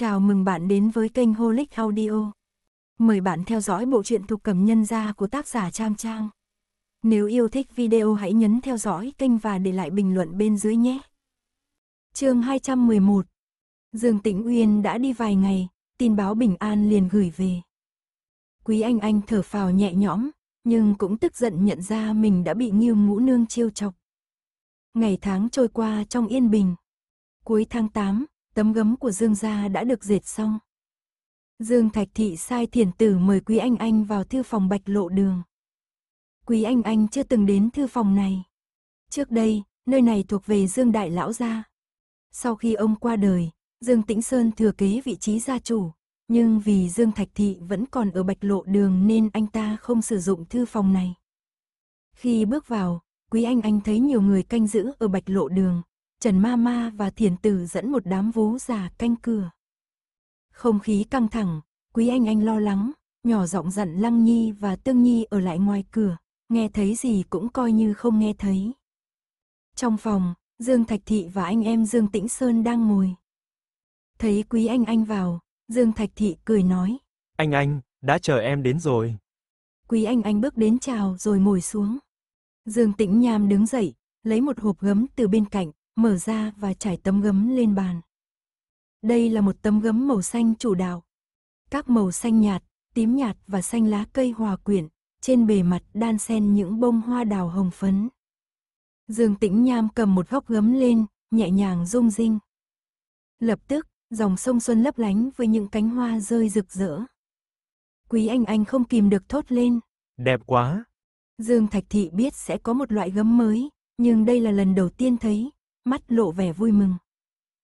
Chào mừng bạn đến với kênh Holic Audio. Mời bạn theo dõi bộ truyện Thục Cẩm Nhân Gia của tác giả Trang Trang. Nếu yêu thích video hãy nhấn theo dõi kênh và để lại bình luận bên dưới nhé. Chương 211. Dương Tĩnh Uyên đã đi vài ngày, tin báo bình an liền gửi về. Quý Anh Anh thở phào nhẹ nhõm, nhưng cũng tức giận nhận ra mình đã bị Nghiêu Ngũ Nương trêu chọc. Ngày tháng trôi qua trong yên bình. Cuối tháng 8, tấm gấm của Dương gia đã được dệt xong. Dương Thạch Thị sai thiền tử mời Quý Anh Anh vào thư phòng Bạch Lộ Đường. Quý Anh Anh chưa từng đến thư phòng này. Trước đây, nơi này thuộc về Dương Đại Lão gia. Sau khi ông qua đời, Dương Tĩnh Sơn thừa kế vị trí gia chủ. Nhưng vì Dương Thạch Thị vẫn còn ở Bạch Lộ Đường nên anh ta không sử dụng thư phòng này. Khi bước vào, Quý Anh Anh thấy nhiều người canh giữ ở Bạch Lộ Đường. Trần Ma Ma và thiền tử dẫn một đám vú già canh cửa. Không khí căng thẳng, Quý Anh Anh lo lắng, nhỏ giọng dặn Lăng Nhi và Tương Nhi ở lại ngoài cửa, nghe thấy gì cũng coi như không nghe thấy. Trong phòng, Dương Thạch Thị và anh em Dương Tĩnh Sơn đang ngồi. Thấy Quý Anh Anh vào, Dương Thạch Thị cười nói: Anh Anh, đã chờ em đến rồi. Quý Anh Anh bước đến chào rồi ngồi xuống. Dương Tĩnh Nham đứng dậy, lấy một hộp gấm từ bên cạnh, mở ra và trải tấm gấm lên bàn. Đây là một tấm gấm màu xanh chủ đạo. Các màu xanh nhạt, tím nhạt và xanh lá cây hòa quyện, trên bề mặt đan xen những bông hoa đào hồng phấn. Dương Tĩnh Nham cầm một góc gấm lên, nhẹ nhàng rung rinh. Lập tức, dòng sông xuân lấp lánh với những cánh hoa rơi rực rỡ. Quý Anh không kìm được thốt lên: Đẹp quá! Dương Thạch Thị biết sẽ có một loại gấm mới, nhưng đây là lần đầu tiên thấy. Mắt lộ vẻ vui mừng.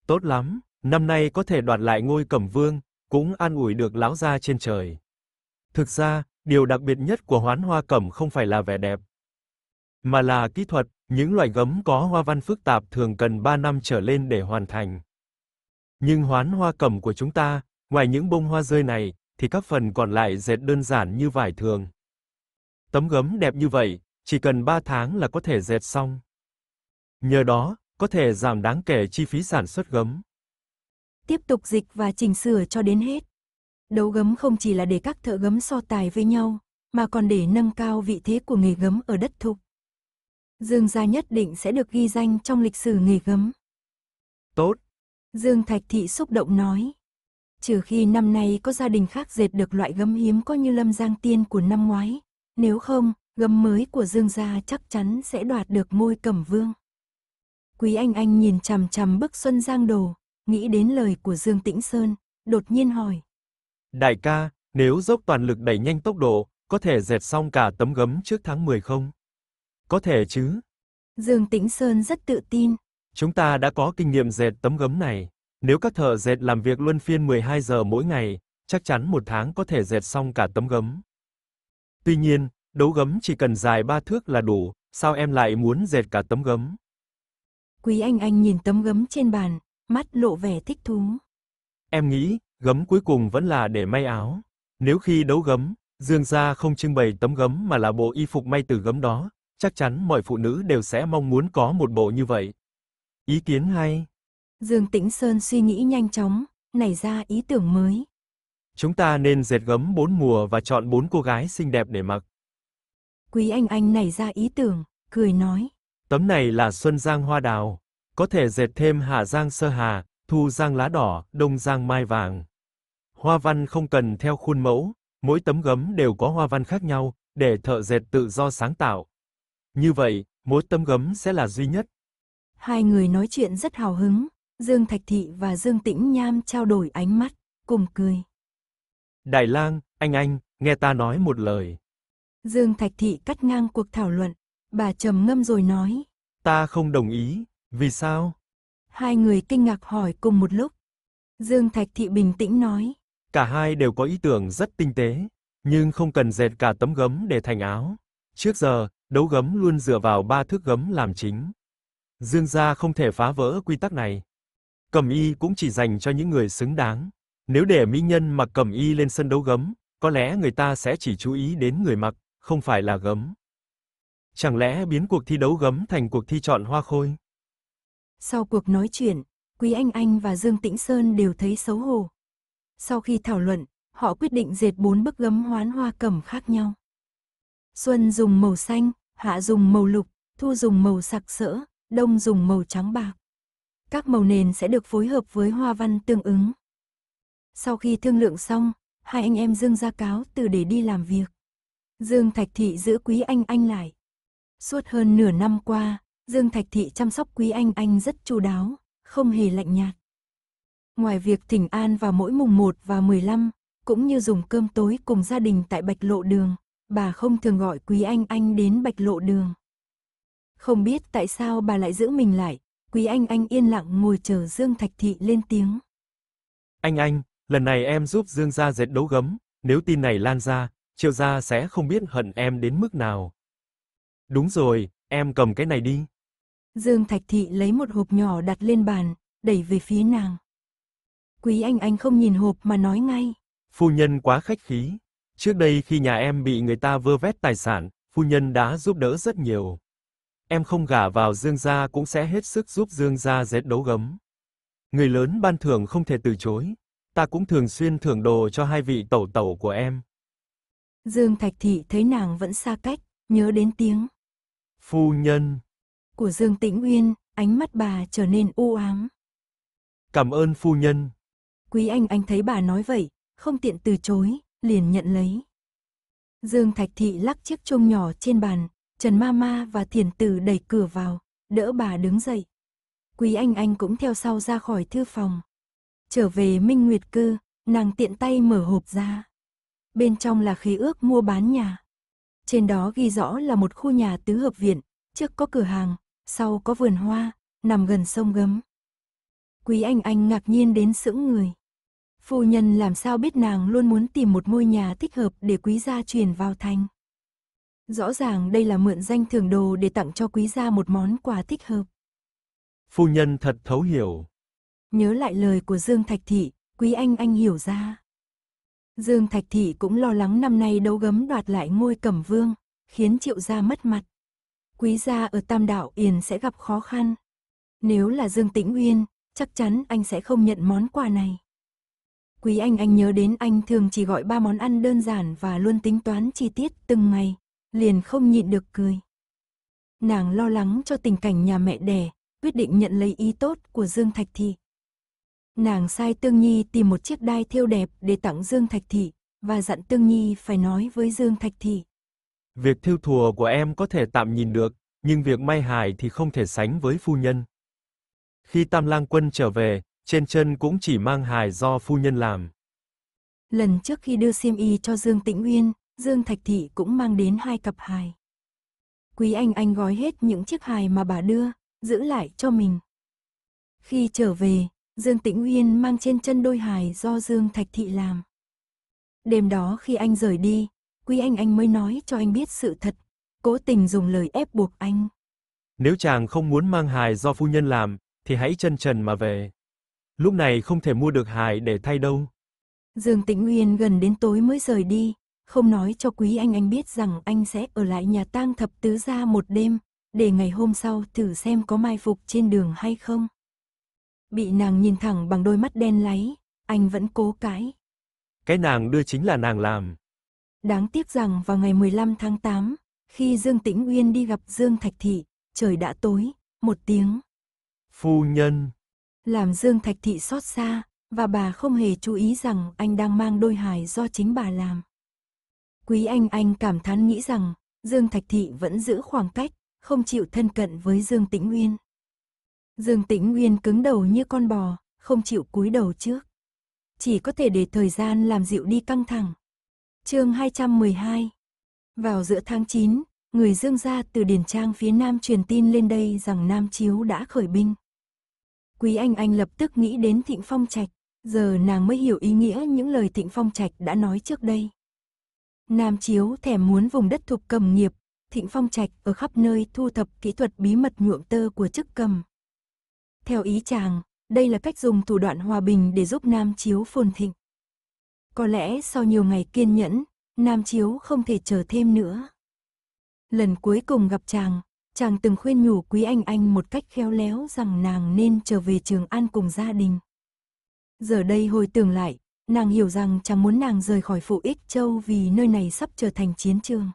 Tốt lắm, năm nay có thể đoạt lại ngôi Cẩm Vương, cũng an ủi được lão gia trên trời. Thực ra, điều đặc biệt nhất của Hoán Hoa Cẩm không phải là vẻ đẹp, mà là kỹ thuật, những loại gấm có hoa văn phức tạp thường cần 3 năm trở lên để hoàn thành. Nhưng Hoán Hoa Cẩm của chúng ta, ngoài những bông hoa rơi này, thì các phần còn lại dệt đơn giản như vải thường. Tấm gấm đẹp như vậy, chỉ cần 3 tháng là có thể dệt xong. Nhờ đó, có thể giảm đáng kể chi phí sản xuất gấm. Tiếp tục dịch và chỉnh sửa cho đến hết. Đấu gấm không chỉ là để các thợ gấm so tài với nhau, mà còn để nâng cao vị thế của nghề gấm ở đất Thục. Dương gia nhất định sẽ được ghi danh trong lịch sử nghề gấm. Tốt! Dương Thạch Thị xúc động nói. Trừ khi năm nay có gia đình khác dệt được loại gấm hiếm có như Lâm Giang Tiên của năm ngoái, nếu không, gấm mới của Dương gia chắc chắn sẽ đoạt được ngôi Cẩm Vương. Quý Anh nhìn chằm chằm bức xuân giang đồ, nghĩ đến lời của Dương Tĩnh Sơn, đột nhiên hỏi. Đại ca, nếu dốc toàn lực đẩy nhanh tốc độ, có thể dệt xong cả tấm gấm trước tháng 10 không? Có thể chứ. Dương Tĩnh Sơn rất tự tin. Chúng ta đã có kinh nghiệm dệt tấm gấm này. Nếu các thợ dệt làm việc luân phiên 12 giờ mỗi ngày, chắc chắn một tháng có thể dệt xong cả tấm gấm. Tuy nhiên, đấu gấm chỉ cần dài 3 thước là đủ, sao em lại muốn dệt cả tấm gấm? Quý Anh nhìn tấm gấm trên bàn, mắt lộ vẻ thích thú. Em nghĩ, gấm cuối cùng vẫn là để may áo. Nếu khi đấu gấm, Dương gia không trưng bày tấm gấm mà là bộ y phục may từ gấm đó, chắc chắn mọi phụ nữ đều sẽ mong muốn có một bộ như vậy. Ý kiến hay. Dương Tĩnh Sơn suy nghĩ nhanh chóng, nảy ra ý tưởng mới. Chúng ta nên dệt gấm 4 mùa và chọn 4 cô gái xinh đẹp để mặc. Quý Anh nảy ra ý tưởng, cười nói. Tấm này là xuân giang hoa đào, có thể dệt thêm hạ giang sơ hà, thu giang lá đỏ, đông giang mai vàng. Hoa văn không cần theo khuôn mẫu, mỗi tấm gấm đều có hoa văn khác nhau, để thợ dệt tự do sáng tạo. Như vậy, mỗi tấm gấm sẽ là duy nhất. Hai người nói chuyện rất hào hứng, Dương Thạch Thị và Dương Tĩnh Nham trao đổi ánh mắt, cùng cười. Đại lang, anh, nghe ta nói một lời. Dương Thạch Thị cắt ngang cuộc thảo luận. Bà trầm ngâm rồi nói. Ta không đồng ý, vì sao? Hai người kinh ngạc hỏi cùng một lúc. Dương Thạch Thị bình tĩnh nói. Cả hai đều có ý tưởng rất tinh tế, nhưng không cần dệt cả tấm gấm để thành áo. Trước giờ, đấu gấm luôn dựa vào 3 thước gấm làm chính. Dương gia không thể phá vỡ quy tắc này. Cẩm y cũng chỉ dành cho những người xứng đáng. Nếu để mỹ nhân mặc cẩm y lên sân đấu gấm, có lẽ người ta sẽ chỉ chú ý đến người mặc, không phải là gấm. Chẳng lẽ biến cuộc thi đấu gấm thành cuộc thi chọn hoa khôi? Sau cuộc nói chuyện, Quý Anh và Dương Tĩnh Sơn đều thấy xấu hổ, Sau khi thảo luận, họ quyết định dệt 4 bức gấm hoán hoa cẩm khác nhau. Xuân dùng màu xanh, hạ dùng màu lục, thu dùng màu sặc sỡ, đông dùng màu trắng bạc. Các màu nền sẽ được phối hợp với hoa văn tương ứng. Sau khi thương lượng xong, hai anh em Dương gia cáo từ để đi làm việc. Dương Thạch Thị giữ Quý Anh Anh lại. Suốt hơn nửa năm qua, Dương Thạch Thị chăm sóc Quý Anh Anh rất chu đáo, không hề lạnh nhạt. Ngoài việc thỉnh an vào mỗi mùng 1 và 15, cũng như dùng cơm tối cùng gia đình tại Bạch Lộ Đường, bà không thường gọi Quý Anh Anh đến Bạch Lộ Đường. Không biết tại sao bà lại giữ mình lại, Quý Anh Anh yên lặng ngồi chờ Dương Thạch Thị lên tiếng. Anh Anh, lần này em giúp Dương gia dệt đấu gấm, nếu tin này lan ra, Triệu gia sẽ không biết hận em đến mức nào. Đúng rồi, em cầm cái này đi. Dương Thạch Thị lấy một hộp nhỏ đặt lên bàn, đẩy về phía nàng. Quý Anh Anh không nhìn hộp mà nói ngay. Phu nhân quá khách khí. Trước đây khi nhà em bị người ta vơ vét tài sản, phu nhân đã giúp đỡ rất nhiều. Em không gả vào Dương gia cũng sẽ hết sức giúp Dương gia dệt đấu gấm. Người lớn ban thưởng không thể từ chối. Ta cũng thường xuyên thưởng đồ cho hai vị tẩu tẩu của em. Dương Thạch Thị thấy nàng vẫn xa cách, nhớ đến tiếng phu nhân của Dương Tĩnh Uyên, ánh mắt bà trở nên u ám. Cảm ơn phu nhân. Quý Anh Anh thấy bà nói vậy, không tiện từ chối, liền nhận lấy. Dương Thạch Thị lắc chiếc chuông nhỏ trên bàn, Trần Ma Ma và Thiền Tử đẩy cửa vào, đỡ bà đứng dậy. Quý Anh Anh cũng theo sau ra khỏi thư phòng. Trở về Minh Nguyệt Cư, nàng tiện tay mở hộp ra. Bên trong là khế ước mua bán nhà. Trên đó ghi rõ là một khu nhà tứ hợp viện, trước có cửa hàng, sau có vườn hoa, nằm gần sông gấm. Quý Anh Anh ngạc nhiên đến sững người. Phu nhân làm sao biết nàng luôn muốn tìm một ngôi nhà thích hợp để Quý gia chuyển vào thành. Rõ ràng đây là mượn danh thưởng đồ để tặng cho Quý gia một món quà thích hợp. Phu nhân thật thấu hiểu. Nhớ lại lời của Dương Thạch Thị, Quý Anh Anh hiểu ra. Dương Thạch Thị cũng lo lắng năm nay đấu gấm đoạt lại ngôi Cẩm Vương, khiến Triệu gia mất mặt. Quý gia ở Tam Đảo Yền sẽ gặp khó khăn. Nếu là Dương Tĩnh Uyên, chắc chắn anh sẽ không nhận món quà này. Quý Anh Anh nhớ đến anh thường chỉ gọi 3 món ăn đơn giản và luôn tính toán chi tiết từng ngày, liền không nhịn được cười. Nàng lo lắng cho tình cảnh nhà mẹ đẻ, quyết định nhận lấy ý tốt của Dương Thạch Thị. Nàng sai Tương Nhi tìm một chiếc đai thêu đẹp để tặng Dương Thạch Thị, và dặn Tương Nhi phải nói với Dương Thạch Thị. Việc thêu thùa của em có thể tạm nhìn được, nhưng việc may hài thì không thể sánh với phu nhân. Khi Tam Lang Quân trở về, trên chân cũng chỉ mang hài do phu nhân làm. Lần trước khi đưa xiêm y cho Dương Tĩnh Uyên, Dương Thạch Thị cũng mang đến 2 cặp hài. Quý Anh Anh gói hết những chiếc hài mà bà đưa, giữ lại cho mình. Khi trở về, Dương Tĩnh Uyên mang trên chân đôi hài do Dương Thạch Thị làm. Đêm đó khi anh rời đi, Quý Anh Anh mới nói cho anh biết sự thật, cố tình dùng lời ép buộc anh. Nếu chàng không muốn mang hài do phu nhân làm, thì hãy chân trần mà về. Lúc này không thể mua được hài để thay đâu. Dương Tĩnh Uyên gần đến tối mới rời đi, không nói cho Quý Anh Anh biết rằng anh sẽ ở lại nhà tang thập tứ gia một đêm, để ngày hôm sau thử xem có mai phục trên đường hay không. Bị nàng nhìn thẳng bằng đôi mắt đen láy, anh vẫn cố cãi. Cái nàng đưa chính là nàng làm. Đáng tiếc rằng vào ngày 15 tháng 8, khi Dương Tĩnh Uyên đi gặp Dương Thạch Thị, trời đã tối, một tiếng phu nhân làm Dương Thạch Thị xót xa, và bà không hề chú ý rằng anh đang mang đôi hài do chính bà làm. Quý Anh Anh cảm thán nghĩ rằng Dương Thạch Thị vẫn giữ khoảng cách, không chịu thân cận với Dương Tĩnh Uyên. Dương Tĩnh Uyên cứng đầu như con bò, không chịu cúi đầu trước. Chỉ có thể để thời gian làm dịu đi căng thẳng. Chương 212. Vào giữa tháng 9, người Dương gia từ Điền Trang phía Nam truyền tin lên đây rằng Nam Chiếu đã khởi binh. Quý Anh Anh lập tức nghĩ đến Thịnh Phong Trạch, giờ nàng mới hiểu ý nghĩa những lời Thịnh Phong Trạch đã nói trước đây. Nam Chiếu thèm muốn vùng đất thuộc cầm nghiệp, Thịnh Phong Trạch ở khắp nơi thu thập kỹ thuật bí mật nhuộm tơ của chức cầm. Theo ý chàng, đây là cách dùng thủ đoạn hòa bình để giúp Nam Chiếu phồn thịnh. Có lẽ sau nhiều ngày kiên nhẫn, Nam Chiếu không thể chờ thêm nữa. Lần cuối cùng gặp chàng từng khuyên nhủ Quý Anh Anh một cách khéo léo rằng nàng nên trở về Trường An cùng gia đình. Giờ đây hồi tưởng lại, Nàng hiểu rằng chàng muốn nàng rời khỏi phủ Ích Châu vì nơi này sắp trở thành chiến trường.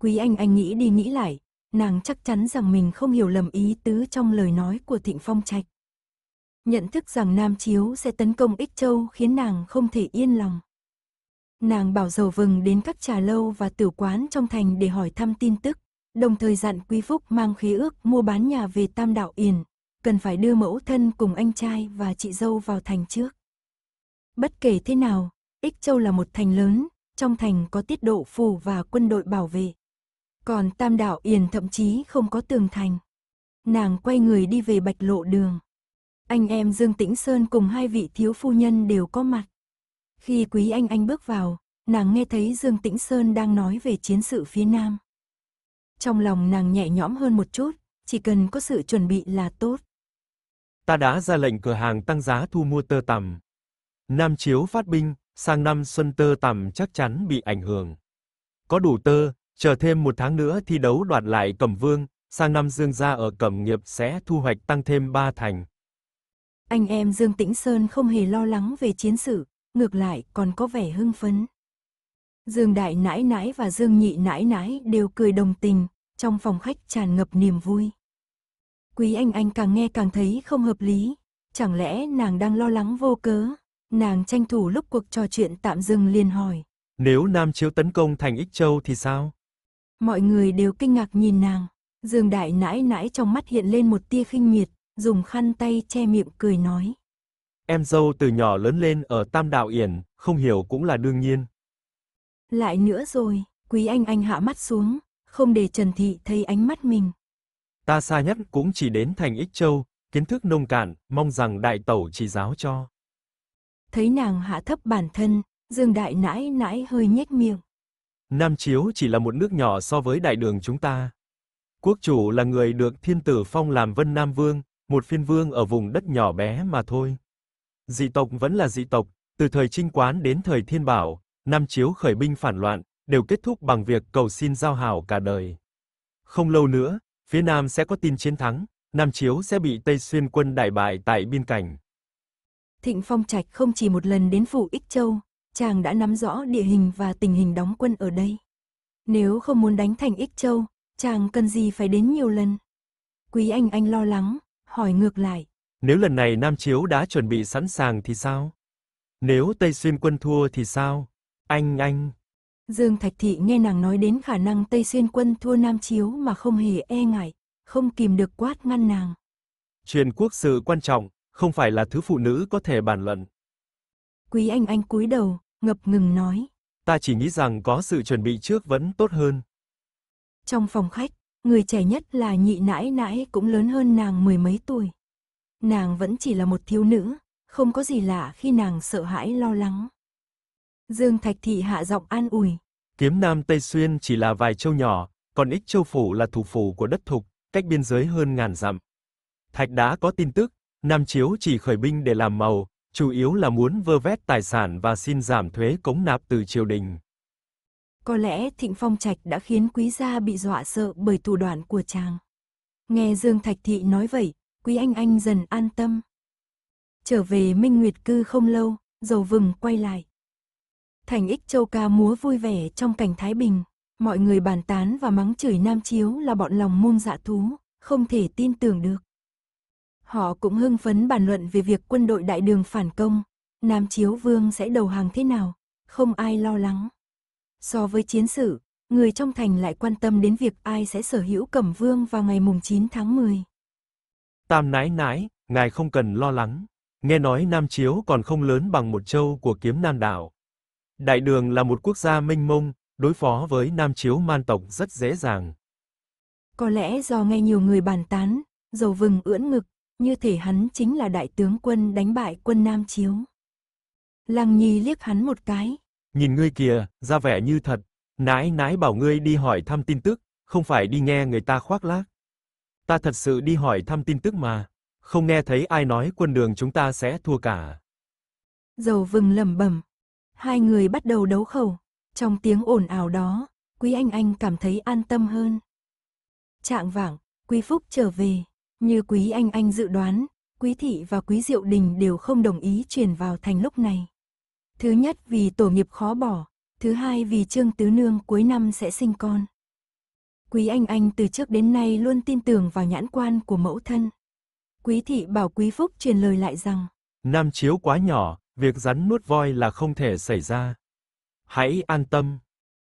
Quý Anh nghĩ đi nghĩ lại, nàng chắc chắn rằng mình không hiểu lầm ý tứ trong lời nói của Thịnh Phong Trạch. Nhận thức rằng Nam Chiếu sẽ tấn công Ích Châu khiến nàng không thể yên lòng. Nàng bảo Dầu Vừng đến các trà lâu và tử quán trong thành để hỏi thăm tin tức, đồng thời dặn Quý Phúc mang khế ước mua bán nhà về Tam Đạo Yển, cần phải đưa mẫu thân cùng anh trai và chị dâu vào thành trước. Bất kể thế nào, Ích Châu là một thành lớn, trong thành có tiết độ phủ và quân đội bảo vệ. Còn Tam Đạo Yển thậm chí không có tường thành. Nàng quay người đi về Bạch Lộ Đường. Anh em Dương Tĩnh Sơn cùng hai vị thiếu phu nhân đều có mặt. Khi Quý Anh bước vào, nàng nghe thấy Dương Tĩnh Sơn đang nói về chiến sự phía Nam. Trong lòng nàng nhẹ nhõm hơn một chút, chỉ cần có sự chuẩn bị là tốt. Ta đã ra lệnh cửa hàng tăng giá thu mua tơ tằm. Nam Chiếu phát binh, sang năm xuân tơ tằm chắc chắn bị ảnh hưởng. Có đủ tơ, chờ thêm một tháng nữa thi đấu đoạt lại Cẩm Vương, sang năm Dương gia ở Cẩm Nghiệp sẽ thu hoạch tăng thêm 3 thành. Anh em Dương Tĩnh Sơn không hề lo lắng về chiến sự, ngược lại còn có vẻ hưng phấn. Dương Đại Nãi Nãi và Dương Nhị Nãi Nãi đều cười đồng tình, trong phòng khách tràn ngập niềm vui. Quý Anh càng nghe càng thấy không hợp lý, chẳng lẽ nàng đang lo lắng vô cớ? Nàng tranh thủ lúc cuộc trò chuyện tạm dừng liền hỏi. Nếu Nam Chiếu tấn công thành Ích Châu thì sao? Mọi người đều kinh ngạc nhìn nàng. Dương Đại Nãi Nãi trong mắt hiện lên một tia khinh miệt, dùng khăn tay che miệng cười nói. Em dâu từ nhỏ lớn lên ở Tam Đạo Yển, không hiểu cũng là đương nhiên. Lại nữa rồi, Quý Anh hạ mắt xuống, không để Trần Thị thấy ánh mắt mình. Ta xa nhất cũng chỉ đến thành Ích Châu, kiến thức nông cạn, mong rằng đại tẩu chỉ giáo cho. Thấy nàng hạ thấp bản thân, Dương Đại Nãi Nãi hơi nhếch miệng. Nam Chiếu chỉ là một nước nhỏ so với đại đường chúng ta. Quốc chủ là người được thiên tử phong làm Vân Nam Vương, một phiên vương ở vùng đất nhỏ bé mà thôi. Dị tộc vẫn là dị tộc, từ thời Trinh Quán đến thời Thiên Bảo, Nam Chiếu khởi binh phản loạn, đều kết thúc bằng việc cầu xin giao hảo cả đời. Không lâu nữa, phía Nam sẽ có tin chiến thắng, Nam Chiếu sẽ bị Tây Xuyên quân đại bại tại biên cảnh. Thịnh Phong Trạch không chỉ một lần đến phủ Ích Châu, chàng đã nắm rõ địa hình và tình hình đóng quân ở đây. Nếu không muốn đánh thành Ích Châu, chàng cần gì phải đến nhiều lần? Quý Anh lo lắng, hỏi ngược lại. Nếu lần này Nam Chiếu đã chuẩn bị sẵn sàng thì sao? Nếu Tây Xuyên quân thua thì sao? Anh! Dương Thạch Thị nghe nàng nói đến khả năng Tây Xuyên quân thua Nam Chiếu mà không hề e ngại, không kìm được quát ngăn nàng. Chuyện quốc sự quan trọng, không phải là thứ phụ nữ có thể bàn luận. Quý Anh cúi đầu, ngập ngừng nói. Ta chỉ nghĩ rằng có sự chuẩn bị trước vẫn tốt hơn. Trong phòng khách, người trẻ nhất là Nhị Nãi Nãi cũng lớn hơn nàng mười mấy tuổi. Nàng vẫn chỉ là một thiếu nữ, không có gì lạ khi nàng sợ hãi lo lắng. Dương Thạch Thị hạ giọng an ủi. Kiếm Nam Tây Xuyên chỉ là vài châu nhỏ, còn Ích Châu phủ là thủ phủ của đất Thục, cách biên giới hơn 1000 dặm. Thạch đã có tin tức, Nam Chiếu chỉ khởi binh để làm màu, chủ yếu là muốn vơ vét tài sản và xin giảm thuế cống nạp từ triều đình. Có lẽ Thịnh Phong Trạch đã khiến Quý gia bị dọa sợ bởi thủ đoạn của chàng. Nghe Dương Thạch Thị nói vậy, Quý Anh dần an tâm. Trở về Minh Nguyệt Cư không lâu, Dầu Vừng quay lại. Thành Ích Châu ca múa vui vẻ trong cảnh thái bình, mọi người bàn tán và mắng chửi Nam Chiếu là bọn lòng môn dạ thú, không thể tin tưởng được. Họ cũng hưng phấn bàn luận về việc quân đội đại đường phản công, Nam Chiếu Vương sẽ đầu hàng thế nào, không ai lo lắng. So với chiến sự, người trong thành lại quan tâm đến việc ai sẽ sở hữu Cẩm Vương vào ngày mùng 9 tháng 10. Tam Nãi Nãi, ngài không cần lo lắng, nghe nói Nam Chiếu còn không lớn bằng một châu của Kiếm Nam đảo. Đại đường là một quốc gia mênh mông, đối phó với Nam Chiếu man tộc rất dễ dàng. Có lẽ do nghe nhiều người bàn tán, Dầu Vừng ưỡn ngực, như thể hắn chính là đại tướng quân đánh bại quân Nam Chiếu. Lăng Nhi liếc hắn một cái. Nhìn ngươi kìa, ra vẻ như thật, Nãi Nãi bảo ngươi đi hỏi thăm tin tức, không phải đi nghe người ta khoác lác. Ta thật sự đi hỏi thăm tin tức mà, không nghe thấy ai nói quân đường chúng ta sẽ thua cả. Dầu Vừng lẩm bẩm. Hai người bắt đầu đấu khẩu, trong tiếng ồn ào đó, Quý Anh cảm thấy an tâm hơn. Trạng vạng, Quý Phúc trở về, như Quý Anh dự đoán, Quý Thị và Quý Diệu Đình đều không đồng ý chuyển vào thành lúc này. Thứ nhất vì tổ nghiệp khó bỏ, thứ hai vì Trương Tứ Nương cuối năm sẽ sinh con. Quý Anh Anh từ trước đến nay luôn tin tưởng vào nhãn quan của mẫu thân. Quý thị bảo Quý Phúc truyền lời lại rằng, Nam Chiếu quá nhỏ, việc rắn nuốt voi là không thể xảy ra. Hãy an tâm.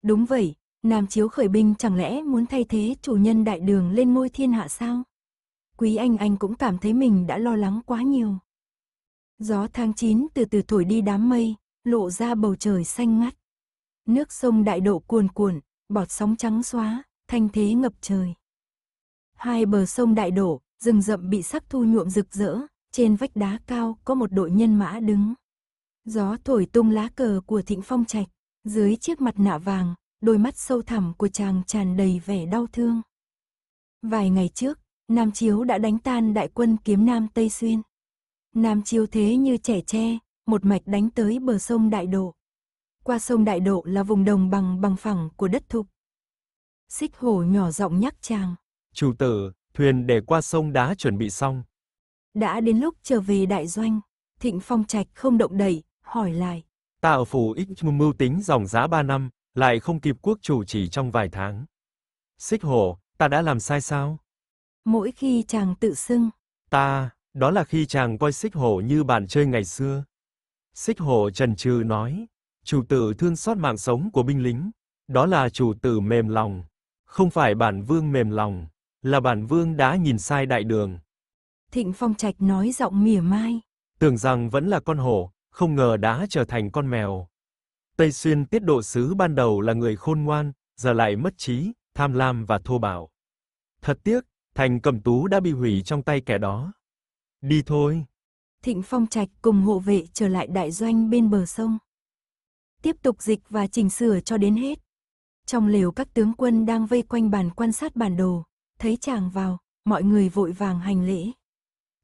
Đúng vậy, Nam Chiếu khởi binh chẳng lẽ muốn thay thế chủ nhân đại đường lên ngôi thiên hạ sao? Quý Anh Anh cũng cảm thấy mình đã lo lắng quá nhiều. Gió tháng 9 từ từ thổi đi đám mây, lộ ra bầu trời xanh ngắt. Nước sông Đại Độ cuồn cuộn, bọt sóng trắng xóa, thanh thế ngập trời. Hai bờ sông Đại Độ, rừng rậm bị sắc thu nhuộm rực rỡ, trên vách đá cao có một đội nhân mã đứng. Gió thổi tung lá cờ của Thịnh Phong Trạch, dưới chiếc mặt nạ vàng, đôi mắt sâu thẳm của chàng tràn đầy vẻ đau thương. Vài ngày trước, Nam Chiếu đã đánh tan đại quân Kiếm Nam Tây Xuyên. Nam Chiếu thế như trẻ tre, một mạch đánh tới bờ sông Đại Độ. Qua sông Đại Độ là vùng đồng bằng phẳng của đất Thục. Xích Hổ nhỏ giọng nhắc chàng. Chủ tử, thuyền để qua sông đã chuẩn bị xong. Đã đến lúc trở về đại doanh, Thịnh Phong Trạch không động đậy, hỏi lại. Ta ở phủ Ích mưu tính dòng giá 3 năm, lại không kịp quốc chủ chỉ trong vài tháng. Xích Hổ, ta đã làm sai sao? Mỗi khi chàng tự xưng ta, đó là khi chàng coi Xích Hổ như bạn chơi ngày xưa. Xích Hổ chần chừ nói, chủ tử thương xót mạng sống của binh lính, đó là chủ tử mềm lòng, không phải bản vương mềm lòng, là bản vương đã nhìn sai đại đường. Thịnh Phong Trạch nói giọng mỉa mai, tưởng rằng vẫn là con hổ, không ngờ đã trở thành con mèo. Tây Xuyên tiết độ sứ ban đầu là người khôn ngoan, giờ lại mất trí, tham lam và thô bạo. Thật tiếc, thành Cẩm Tú đã bị hủy trong tay kẻ đó. Đi thôi. Thịnh Phong Trạch cùng hộ vệ trở lại đại doanh bên bờ sông. Tiếp tục dịch và chỉnh sửa cho đến hết. Trong lều các tướng quân đang vây quanh bàn quan sát bản đồ, thấy chàng vào, mọi người vội vàng hành lễ.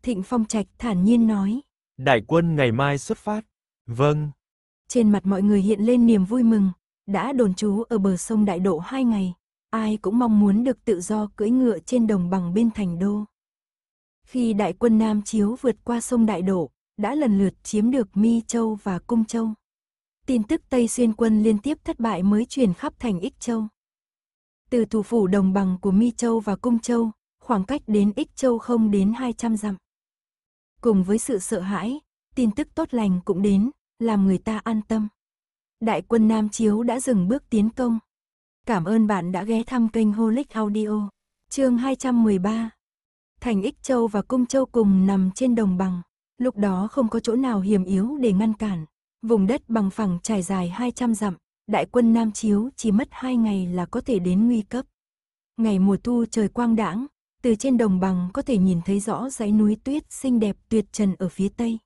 Thịnh Phong Trạch thản nhiên nói. Đại quân ngày mai xuất phát. Vâng. Trên mặt mọi người hiện lên niềm vui mừng, đã đồn trú ở bờ sông Đại Độ 2 ngày. Ai cũng mong muốn được tự do cưỡi ngựa trên đồng bằng bên thành đô. Khi đại quân Nam Chiếu vượt qua sông Đại Độ, đã lần lượt chiếm được Mi Châu và Cung Châu. Tin tức Tây Xuyên quân liên tiếp thất bại mới truyền khắp thành Ích Châu. Từ thủ phủ đồng bằng của Mi Châu và Cung Châu, khoảng cách đến Ích Châu không đến 200 dặm. Cùng với sự sợ hãi, tin tức tốt lành cũng đến, làm người ta an tâm. Đại quân Nam Chiếu đã dừng bước tiến công. Cảm ơn bạn đã ghé thăm kênh Holic Audio. Chương 213. Thành Ích Châu và Cung Châu cùng nằm trên đồng bằng. Lúc đó không có chỗ nào hiểm yếu để ngăn cản. Vùng đất bằng phẳng trải dài 200 dặm. Đại quân Nam Chiếu chỉ mất 2 ngày là có thể đến nguy cấp. Ngày mùa thu trời quang đãng, từ trên đồng bằng có thể nhìn thấy rõ dãy núi tuyết xinh đẹp tuyệt trần ở phía tây.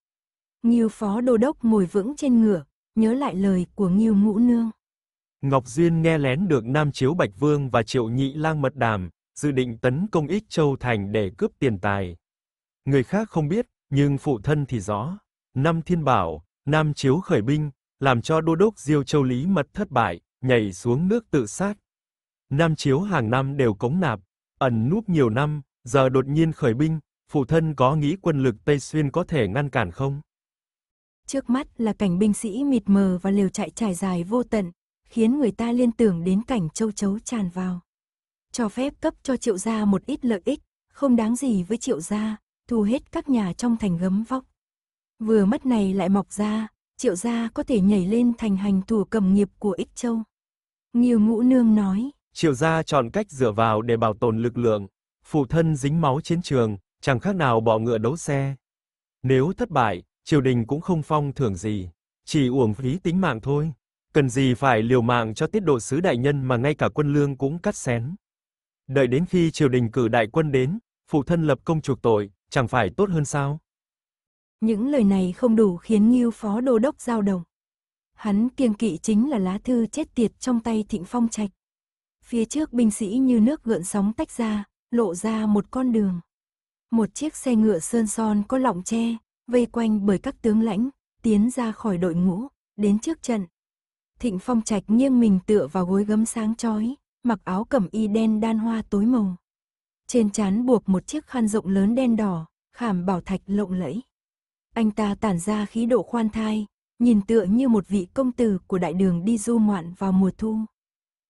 Nghiêu phó đô đốc ngồi vững trên ngựa, nhớ lại lời của Nghiêu ngũ nương. Ngọc Duyên nghe lén được Nam Chiếu Bạch Vương và Triệu Nhị Lang mật đàm, dự định tấn công Ích Châu thành để cướp tiền tài. Người khác không biết, nhưng phụ thân thì rõ. Năm Thiên Bảo, Nam Chiếu khởi binh, làm cho đô đốc Diêu Châu Lý Mật thất bại, nhảy xuống nước tự sát. Nam Chiếu hàng năm đều cống nạp, ẩn núp nhiều năm, giờ đột nhiên khởi binh, phụ thân có nghĩ quân lực Tây Xuyên có thể ngăn cản không? Trước mắt là cảnh binh sĩ mịt mờ và lều trại trải dài vô tận, khiến người ta liên tưởng đến cảnh châu chấu tràn vào. Cho phép cấp cho Triệu gia một ít lợi ích, không đáng gì với Triệu gia, thu hết các nhà trong thành gấm vóc. Vừa mất này lại mọc ra, Triệu gia có thể nhảy lên thành hành thủ cầm nghiệp của Ích Châu. Nghiêu ngũ nương nói, Triệu gia chọn cách dựa vào để bảo tồn lực lượng, phụ thân dính máu chiến trường, chẳng khác nào bỏ ngựa đấu xe. Nếu thất bại, triều đình cũng không phong thưởng gì, chỉ uổng phí tính mạng thôi. Cần gì phải liều mạng cho tiết độ sứ đại nhân mà ngay cả quân lương cũng cắt xén. Đợi đến khi triều đình cử đại quân đến, phụ thân lập công chuộc tội, chẳng phải tốt hơn sao? Những lời này không đủ khiến Nghiêu phó đô đốc dao động. Hắn kiêng kỵ chính là lá thư chết tiệt trong tay Thịnh Phong Trạch. Phía trước binh sĩ như nước gợn sóng tách ra, lộ ra một con đường. Một chiếc xe ngựa sơn son có lọng tre, vây quanh bởi các tướng lãnh, tiến ra khỏi đội ngũ, đến trước trận. Thịnh Phong Trạch nghiêng mình tựa vào gối gấm sáng chói, mặc áo cẩm y đen đan hoa tối màu. Trên trán buộc một chiếc khăn rộng lớn đen đỏ, khảm bảo thạch lộng lẫy. Anh ta tản ra khí độ khoan thai, nhìn tựa như một vị công tử của đại đường đi du ngoạn vào mùa thu.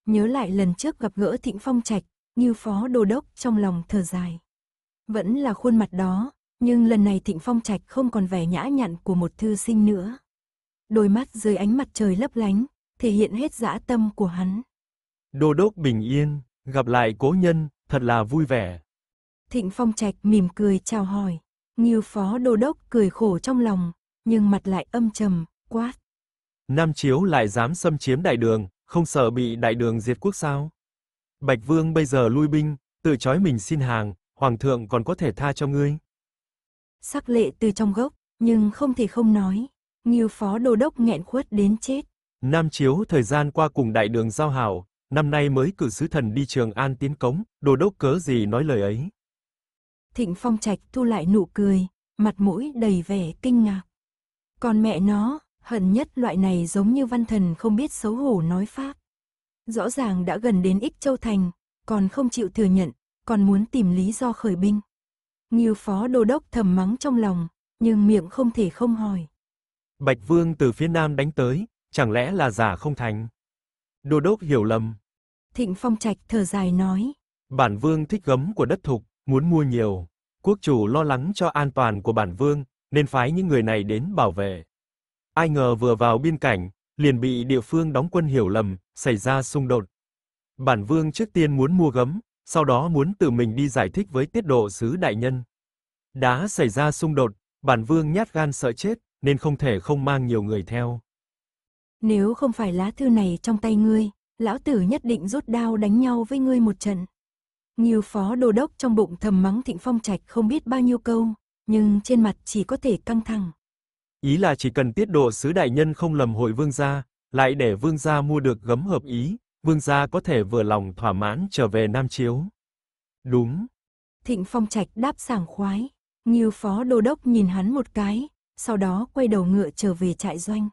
Nhớ lại lần trước gặp gỡ Thịnh Phong Trạch, Nghiêu phó đô đốc trong lòng thở dài. Vẫn là khuôn mặt đó, nhưng lần này Thịnh Phong Trạch không còn vẻ nhã nhặn của một thư sinh nữa. Đôi mắt dưới ánh mặt trời lấp lánh, thể hiện hết dã tâm của hắn. Đô đốc bình yên, gặp lại cố nhân, thật là vui vẻ. Thịnh Phong Trạch mỉm cười chào hỏi, Nghiêu phó đô đốc cười khổ trong lòng, nhưng mặt lại âm trầm, quát. Nam Chiếu lại dám xâm chiếm đại đường, không sợ bị đại đường diệt quốc sao? Bạch Vương bây giờ lui binh, tự trói mình xin hàng, Hoàng thượng còn có thể tha cho ngươi. Sắc lệ từ trong gốc, nhưng không thể không nói, Nghiêu phó đô đốc nghẹn khuất đến chết. Nam Chiếu thời gian qua cùng đại đường giao hảo, năm nay mới cử sứ thần đi Trường An tiến cống, đô đốc cớ gì nói lời ấy. Thịnh Phong Trạch thu lại nụ cười, mặt mũi đầy vẻ kinh ngạc. Còn mẹ nó, hận nhất loại này giống như văn thần không biết xấu hổ nói pháp. Rõ ràng đã gần đến Ích Châu thành, còn không chịu thừa nhận, còn muốn tìm lý do khởi binh. Nghiêu phó đô đốc thầm mắng trong lòng, nhưng miệng không thể không hỏi. Bạch Vương từ phía nam đánh tới, chẳng lẽ là giả không thành? Đô đốc hiểu lầm. Thịnh Phong Trạch thở dài nói. Bản Vương thích gấm của đất thục, muốn mua nhiều. Quốc chủ lo lắng cho an toàn của bản Vương, nên phái những người này đến bảo vệ. Ai ngờ vừa vào biên cảnh, liền bị địa phương đóng quân hiểu lầm, xảy ra xung đột. Bản Vương trước tiên muốn mua gấm, sau đó muốn tự mình đi giải thích với tiết độ sứ đại nhân. Đã xảy ra xung đột, bản Vương nhát gan sợ chết, nên không thể không mang nhiều người theo. Nếu không phải lá thư này trong tay ngươi, lão tử nhất định rút đao đánh nhau với ngươi một trận. Nghiêu phó đô đốc trong bụng thầm mắng Thịnh Phong Trạch không biết bao nhiêu câu, nhưng trên mặt chỉ có thể căng thẳng. Ý là chỉ cần tiết độ sứ đại nhân không lầm hội Vương gia, lại để Vương gia mua được gấm hợp ý, Vương gia có thể vừa lòng thỏa mãn trở về Nam Chiếu. Đúng. Thịnh Phong Trạch đáp sảng khoái, Nghiêu phó đô đốc nhìn hắn một cái, sau đó quay đầu ngựa trở về trại doanh.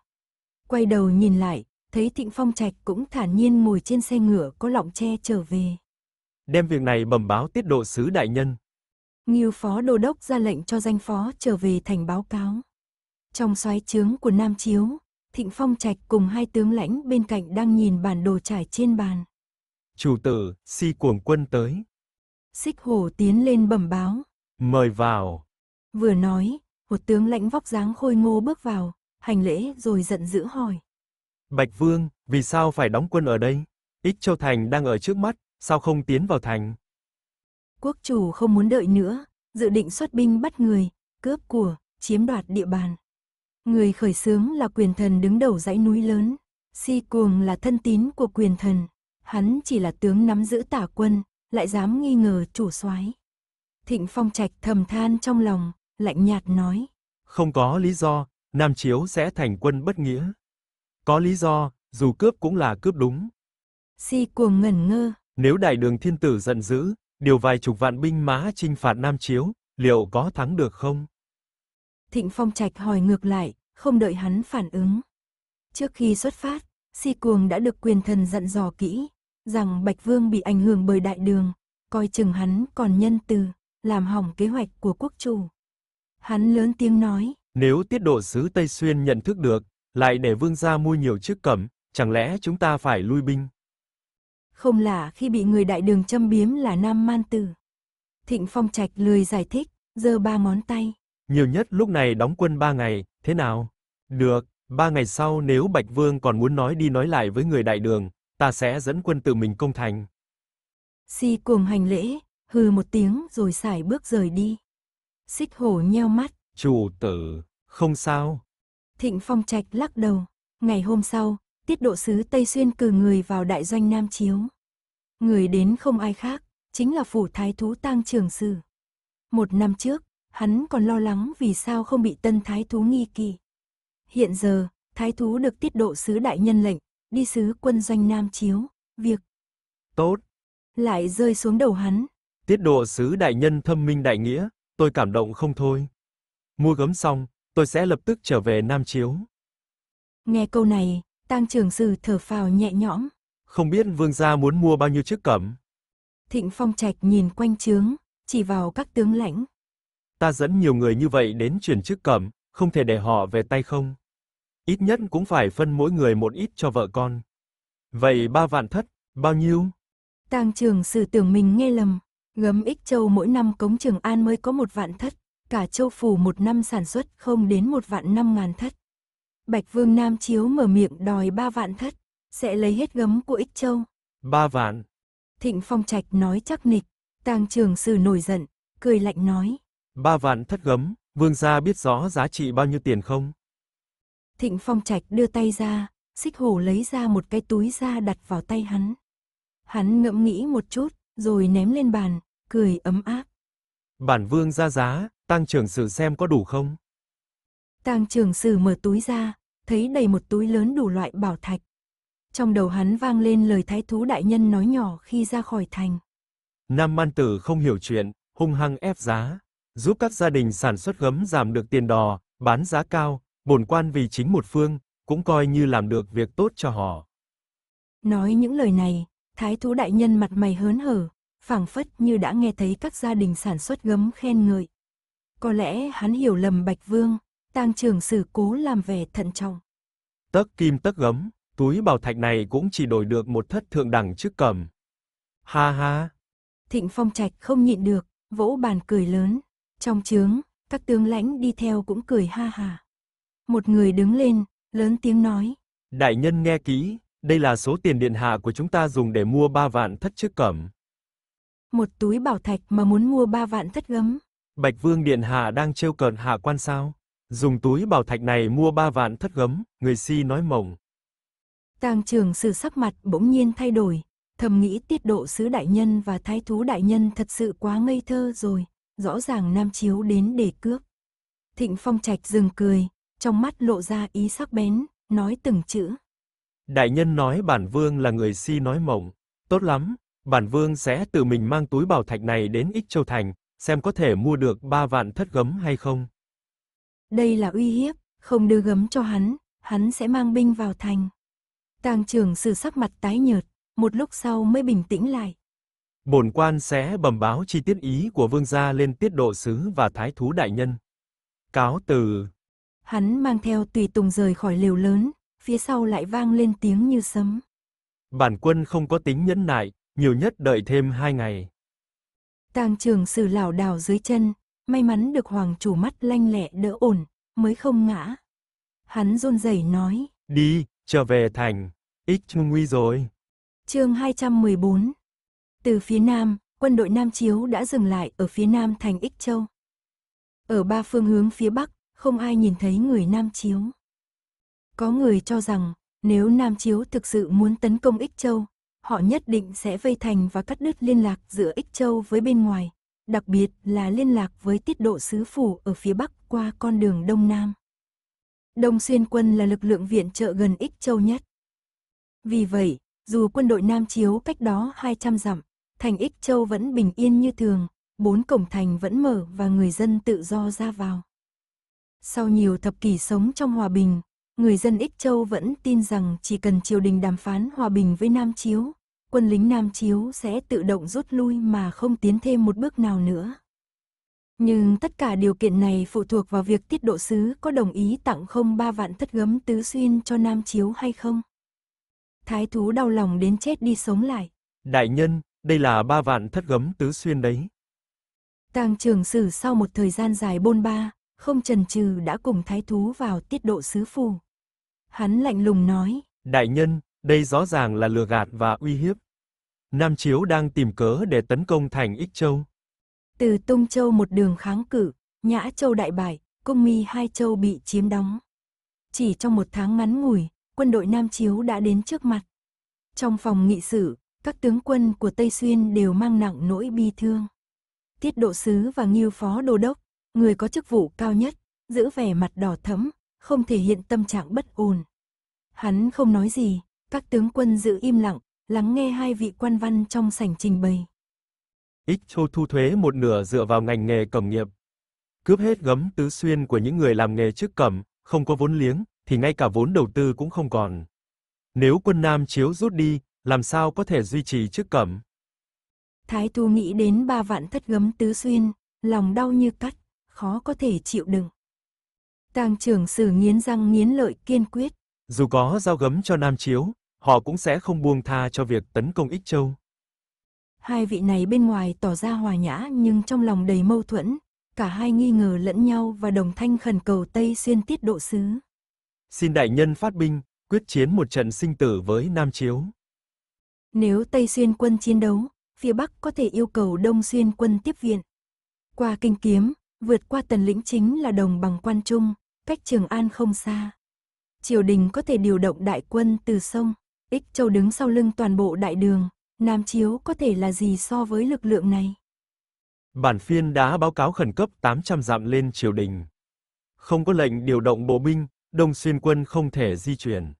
Quay đầu nhìn lại, thấy Thịnh Phong Trạch cũng thản nhiên ngồi trên xe ngựa có lọng tre trở về. Đem việc này bẩm báo tiết độ sứ đại nhân. Nghiêu phó đô đốc ra lệnh cho danh phó trở về thành báo cáo. Trong soái trướng của Nam Chiếu, Thịnh Phong Trạch cùng hai tướng lãnh bên cạnh đang nhìn bản đồ trải trên bàn. Chủ tử, Si Cuồng quân tới. Xích Hổ tiến lên bẩm báo. Mời vào. Vừa nói, một tướng lãnh vóc dáng khôi ngô bước vào, hành lễ rồi giận dữ hỏi. Bạch Vương, vì sao phải đóng quân ở đây? Ích Châu thành đang ở trước mắt, sao không tiến vào thành? Quốc chủ không muốn đợi nữa, dự định xuất binh bắt người, cướp của, chiếm đoạt địa bàn. Người khởi xướng là quyền thần đứng đầu dãy núi lớn, Si Cuồng là thân tín của quyền thần, hắn chỉ là tướng nắm giữ tả quân, lại dám nghi ngờ chủ soái. Thịnh Phong Trạch thầm than trong lòng, lạnh nhạt nói. Không có lý do, Nam Chiếu sẽ thành quân bất nghĩa. Có lý do, dù cướp cũng là cướp đúng. Si Cuồng ngẩn ngơ. Nếu đại đường thiên tử giận dữ, điều vài chục vạn binh mã chinh phạt Nam Chiếu, liệu có thắng được không? Thịnh Phong Trạch hỏi ngược lại, không đợi hắn phản ứng. Trước khi xuất phát, Si Cuồng đã được quyền thần dặn dò kỹ, rằng Bạch Vương bị ảnh hưởng bởi đại đường, coi chừng hắn còn nhân từ, làm hỏng kế hoạch của quốc chủ. Hắn lớn tiếng nói, nếu tiết độ sứ Tây Xuyên nhận thức được, lại để Vương gia mua nhiều chiếc cẩm, chẳng lẽ chúng ta phải lui binh? Không lạ khi bị người đại đường châm biếm là nam man tử. Thịnh Phong Trạch lười giải thích, giơ ba ngón tay. Nhiều nhất lúc này đóng quân 3 ngày, thế nào? Được, 3 ngày sau nếu Bạch Vương còn muốn nói đi nói lại với người đại đường, ta sẽ dẫn quân tự mình công thành. Si Cuồng hành lễ, hừ một tiếng rồi sải bước rời đi. Xích Hổ nheo mắt. Chủ tử, không sao. Thịnh Phong Trạch lắc đầu. Ngày hôm sau, tiết độ sứ Tây Xuyên cử người vào đại doanh Nam Chiếu. Người đến không ai khác, chính là phủ thái thú Tang Trường Sử. Một năm trước, hắn còn lo lắng vì sao không bị tân thái thú nghi kỵ. Hiện giờ, thái thú được tiết độ sứ đại nhân lệnh, đi sứ quân doanh Nam Chiếu, việc tốt lại rơi xuống đầu hắn. Tiết độ sứ đại nhân thâm minh đại nghĩa, tôi cảm động không thôi. Mua gấm xong, tôi sẽ lập tức trở về Nam Chiếu. Nghe câu này, Tang Trường Sử thở phào nhẹ nhõm. Không biết Vương gia muốn mua bao nhiêu chiếc cẩm? Thịnh Phong Trạch nhìn quanh trướng, chỉ vào các tướng lãnh. Ta dẫn nhiều người như vậy đến chuyển chiếc cẩm, không thể để họ về tay không? ít nhất cũng phải phân mỗi người một ít cho vợ con. Vậy 3 vạn thất, bao nhiêu? Tang Trường Sử tưởng mình nghe lầm, gấm Ích Châu mỗi năm cống Trường An mới có 1 vạn thất, cả châu phủ một năm sản xuất không đến 1.500.000 thất. Bạch Vương Nam Chiếu mở miệng đòi 3 vạn thất, sẽ lấy hết gấm của Ích Châu. 3 vạn. Thịnh Phong Trạch nói chắc nịch, Tang Trường Sử nổi giận, cười lạnh nói. 3 vạn thất gấm, Vương gia biết rõ giá trị bao nhiêu tiền không? Thịnh Phong Trạch đưa tay ra, Xích Hổ lấy ra một cái túi da đặt vào tay hắn. Hắn ngẫm nghĩ một chút, rồi ném lên bàn, cười ấm áp. Bản Vương ra giá, Tang Trường Sử xem có đủ không? Tang Trường Sử mở túi ra, thấy đầy một túi lớn đủ loại bảo thạch. Trong đầu hắn vang lên lời thái thú đại nhân nói nhỏ khi ra khỏi thành. Nam man tử không hiểu chuyện, hung hăng ép giá, giúp các gia đình sản xuất gấm giảm được tiền đò, bán giá cao, bổn quan vì chính một phương, cũng coi như làm được việc tốt cho họ. Nói những lời này, thái thú đại nhân mặt mày hớn hở, phảng phất như đã nghe thấy các gia đình sản xuất gấm khen ngợi. Có lẽ hắn hiểu lầm Bạch Vương, Tang Trường Sử cố làm vẻ thận trọng. Tấc kim tấc gấm, túi bảo thạch này cũng chỉ đổi được một thất thượng đẳng trước cầm. Ha ha! Thịnh Phong Trạch không nhịn được, vỗ bàn cười lớn. Trong trướng, các tướng lãnh đi theo cũng cười ha ha. Một người đứng lên, lớn tiếng nói. Đại nhân nghe kỹ, đây là số tiền điện hạ của chúng ta dùng để mua 3 vạn thất trước cẩm. Một túi bảo thạch mà muốn mua 3 vạn thất gấm. Bạch Vương điện hạ đang trêu cợt hạ quan sao? Dùng túi bảo thạch này mua 3 vạn thất gấm, người si nói mộng. Tang Trường Sử sắc mặt bỗng nhiên thay đổi, thầm nghĩ tiết độ sứ đại nhân và thái thú đại nhân thật sự quá ngây thơ rồi, rõ ràng Nam Chiếu đến để cướp. Thịnh Phong Trạch dừng cười, trong mắt lộ ra ý sắc bén, nói từng chữ. Đại nhân nói bản Vương là người si nói mộng, tốt lắm, bản Vương sẽ tự mình mang túi bảo thạch này đến Ích Châu thành, xem có thể mua được 3 vạn thất gấm hay không. Đây là uy hiếp, không đưa gấm cho hắn sẽ mang binh vào thành. Tang Trường Sử sắc mặt tái nhợt, một lúc sau mới bình tĩnh lại. Bổn quan sẽ bẩm báo chi tiết ý của Vương gia lên tiết độ sứ và thái thú đại nhân. Cáo từ. Hắn mang theo tùy tùng rời khỏi lều lớn, phía sau lại vang lên tiếng như sấm. Bản quân không có tính nhẫn nại, nhiều nhất đợi thêm 2 ngày. Tang Trường Sử lảo đảo dưới chân, may mắn được hoàng chủ mắt lanh lẹ đỡ ổn, mới không ngã. Hắn run rẩy nói. Đi, trở về thành, ít nguy rồi. Chương 214. Từ phía nam, quân đội Nam Chiếu đã dừng lại ở phía nam thành Ích Châu. Ở 3 phương hướng phía bắc, không ai nhìn thấy người Nam Chiếu. Có người cho rằng, nếu Nam Chiếu thực sự muốn tấn công Ích Châu, họ nhất định sẽ vây thành và cắt đứt liên lạc giữa Ích Châu với bên ngoài, đặc biệt là liên lạc với tiết độ sứ phủ ở phía bắc qua con đường Đông Nam. Đông Xuyên quân là lực lượng viện trợ gần Ích Châu nhất. Vì vậy, dù quân đội Nam Chiếu cách đó 200 dặm, thành Ích Châu vẫn bình yên như thường, 4 cổng thành vẫn mở và người dân tự do ra vào. Sau nhiều thập kỷ sống trong hòa bình, người dân Ích Châu vẫn tin rằng chỉ cần triều đình đàm phán hòa bình với Nam Chiếu, quân lính Nam Chiếu sẽ tự động rút lui mà không tiến thêm một bước nào nữa. Nhưng tất cả điều kiện này phụ thuộc vào việc tiết độ sứ có đồng ý tặng không 3 vạn thất gấm tứ xuyên cho Nam Chiếu hay không. Thái thú đau lòng đến chết đi sống lại. Đại nhân, đây là 3 vạn thất gấm tứ xuyên đấy. Tang Trường Sử sau một thời gian dài bôn ba, không chần chừ đã cùng thái thú vào tiết độ sứ phủ. Hắn lạnh lùng nói. Đại nhân, đây rõ ràng là lừa gạt và uy hiếp. Nam Chiếu đang tìm cớ để tấn công thành Ích Châu. Từ Tung Châu một đường kháng cự, Nhã Châu đại bại, Cung Mi 2 châu bị chiếm đóng. Chỉ trong 1 tháng ngắn ngủi, quân đội Nam Chiếu đã đến trước mặt. Trong phòng nghị sự, các tướng quân của Tây Xuyên đều mang nặng nỗi bi thương. Tiết độ sứ và Nghiêu phó đô đốc, người có chức vụ cao nhất, giữ vẻ mặt đỏ thẫm, không thể hiện tâm trạng bất ổn. Hắn không nói gì, các tướng quân giữ im lặng, lắng nghe hai vị quan văn trong sảnh trình bày. Ích Châu thu thuế 1/2 dựa vào ngành nghề cẩm nghiệp. Cướp hết gấm tứ xuyên của những người làm nghề trước cẩm, không có vốn liếng, thì ngay cả vốn đầu tư cũng không còn. Nếu quân Nam Chiếu rút đi, làm sao có thể duy trì trước cẩm? Thái thú nghĩ đến 3 vạn thất gấm tứ xuyên, lòng đau như cắt, khó có thể chịu đựng. Tang Trường Sử nghiến răng nghiến lợi kiên quyết. Dù có dao gấm cho Nam Chiếu, họ cũng sẽ không buông tha cho việc tấn công Ích Châu. Hai vị này bên ngoài tỏ ra hòa nhã nhưng trong lòng đầy mâu thuẫn, cả hai nghi ngờ lẫn nhau và đồng thanh khẩn cầu Tây Xuyên tiết độ sứ. Xin đại nhân phát binh, quyết chiến một trận sinh tử với Nam Chiếu. Nếu Tây Xuyên quân chiến đấu, phía Bắc có thể yêu cầu Đông Xuyên quân tiếp viện. Qua Kinh Kiếm, vượt qua Tần Lĩnh chính là đồng bằng Quan Trung, cách Trường An không xa. Triều đình có thể điều động đại quân từ sông, Ích Châu đứng sau lưng toàn bộ đại đường, Nam Chiếu có thể là gì so với lực lượng này? Bản phiên đã báo cáo khẩn cấp 800 dặm lên triều đình. Không có lệnh điều động bộ binh, Đông Xuyên quân không thể di chuyển.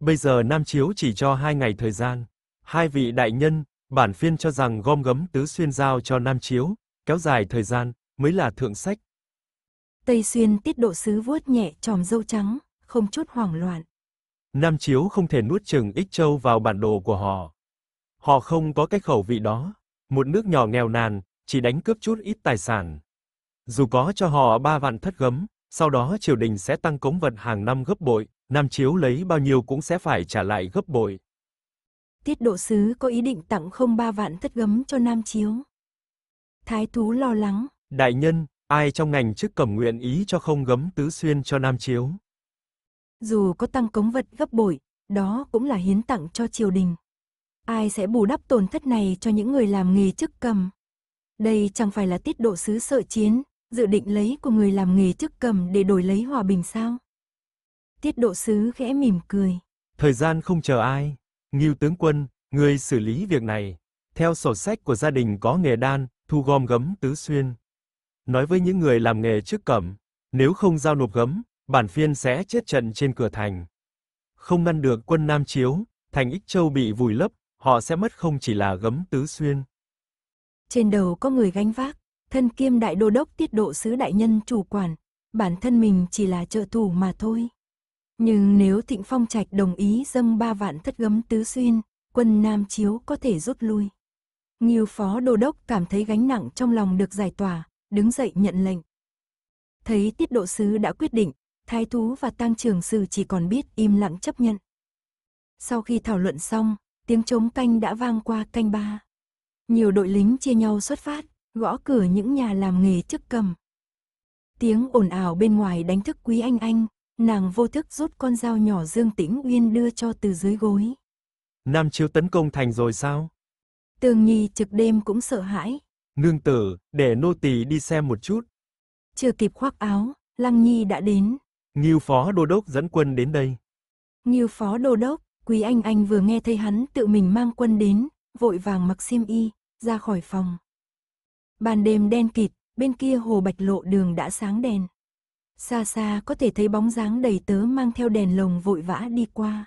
Bây giờ Nam Chiếu chỉ cho 2 ngày thời gian. Hai vị đại nhân, bản phiên cho rằng gom gấm tứ xuyên giao cho Nam Chiếu, kéo dài thời gian mới là thượng sách. Tây Xuyên tiết độ sứ vuốt nhẹ chòm râu trắng, không chút hoảng loạn. Nam Chiếu không thể nuốt chừng Ích Châu vào bản đồ của họ. Họ không có cái khẩu vị đó. Một nước nhỏ nghèo nàn, chỉ đánh cướp chút ít tài sản. Dù có cho họ 3 vạn thất gấm, sau đó triều đình sẽ tăng cống vật hàng năm gấp bội, Nam Chiếu lấy bao nhiêu cũng sẽ phải trả lại gấp bội. Tiết độ sứ có ý định tặng không 3 vạn thất gấm cho Nam Chiếu. Thái thú lo lắng. Đại nhân, ai trong ngành chức cẩm nguyện ý cho không gấm tứ xuyên cho Nam Chiếu? Dù có tăng cống vật gấp bội, đó cũng là hiến tặng cho triều đình. Ai sẽ bù đắp tổn thất này cho những người làm nghề chức cầm? Đây chẳng phải là tiết độ sứ sợ chiến, dự định lấy của người làm nghề chức cầm để đổi lấy hòa bình sao? Tiết độ sứ khẽ mỉm cười. Thời gian không chờ ai. Nghiêu tướng quân, người xử lý việc này. Theo sổ sách của gia đình có nghề đan, thu gom gấm tứ xuyên. Nói với những người làm nghề trước cẩm, nếu không giao nộp gấm, bản phiên sẽ chết trận trên cửa thành. Không ngăn được quân Nam Chiếu, thành Ích Châu bị vùi lấp, họ sẽ mất không chỉ là gấm tứ xuyên. Trên đầu có người gánh vác, thân kiêm đại đô đốc tiết độ sứ đại nhân chủ quản, bản thân mình chỉ là trợ thủ mà thôi. Nhưng nếu Thịnh Phong Trạch đồng ý dâng 3 vạn thất gấm tứ xuyên, quân Nam Chiếu có thể rút lui. Nghiêu phó đô đốc cảm thấy gánh nặng trong lòng được giải tỏa, đứng dậy nhận lệnh. Thấy tiết độ sứ đã quyết định, thái thú và Tang Trường Sử chỉ còn biết im lặng chấp nhận. Sau khi thảo luận xong, tiếng trống canh đã vang qua canh 3. Nhiều đội lính chia nhau xuất phát, gõ cửa những nhà làm nghề chức cầm. Tiếng ồn ào bên ngoài đánh thức Quý Anh Anh. Nàng vô thức rút con dao nhỏ Dương Tĩnh Uyên đưa cho từ dưới gối. Nam Chiếu tấn công thành rồi sao? Tương Nhi trực đêm cũng sợ hãi. Nương tử, để nô tỳ đi xem một chút. Chưa kịp khoác áo, Lăng Nhi đã đến. Nghiêu phó đô đốc dẫn quân đến đây. Nghiêu phó đô đốc, Quý Anh Anh vừa nghe thấy hắn tự mình mang quân đến, vội vàng mặc xiêm y, ra khỏi phòng. Ban đêm đen kịt, bên kia hồ Bạch Lộ Đường đã sáng đèn. Xa xa có thể thấy bóng dáng đầy tớ mang theo đèn lồng vội vã đi qua.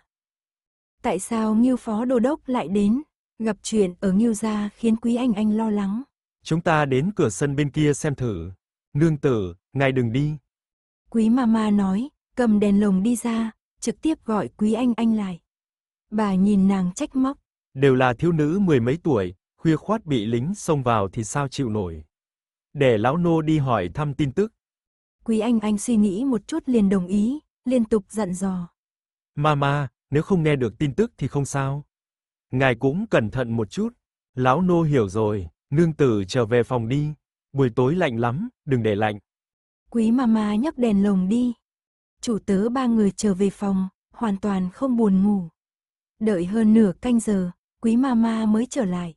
Tại sao Nghiêu phó đô đốc lại đến? Gặp chuyện ở Nghiêu gia khiến Quý Anh Anh lo lắng. Chúng ta đến cửa sân bên kia xem thử. Nương tử, ngài đừng đi. Quý Mama nói, cầm đèn lồng đi ra, trực tiếp gọi Quý Anh Anh lại. Bà nhìn nàng trách móc. Đều là thiếu nữ 10 mấy tuổi, khuya khoát bị lính xông vào thì sao chịu nổi. Để lão nô đi hỏi thăm tin tức. Quý Anh Anh suy nghĩ một chút liền đồng ý, liên tục dặn dò. Mama, nếu không nghe được tin tức thì không sao. Ngài cũng cẩn thận một chút. Lão nô hiểu rồi, nương tử trở về phòng đi. Buổi tối lạnh lắm, đừng để lạnh. Quý Mama nhấc đèn lồng đi. Chủ tớ 3 người trở về phòng, hoàn toàn không buồn ngủ. Đợi hơn nửa canh giờ, Quý Mama mới trở lại.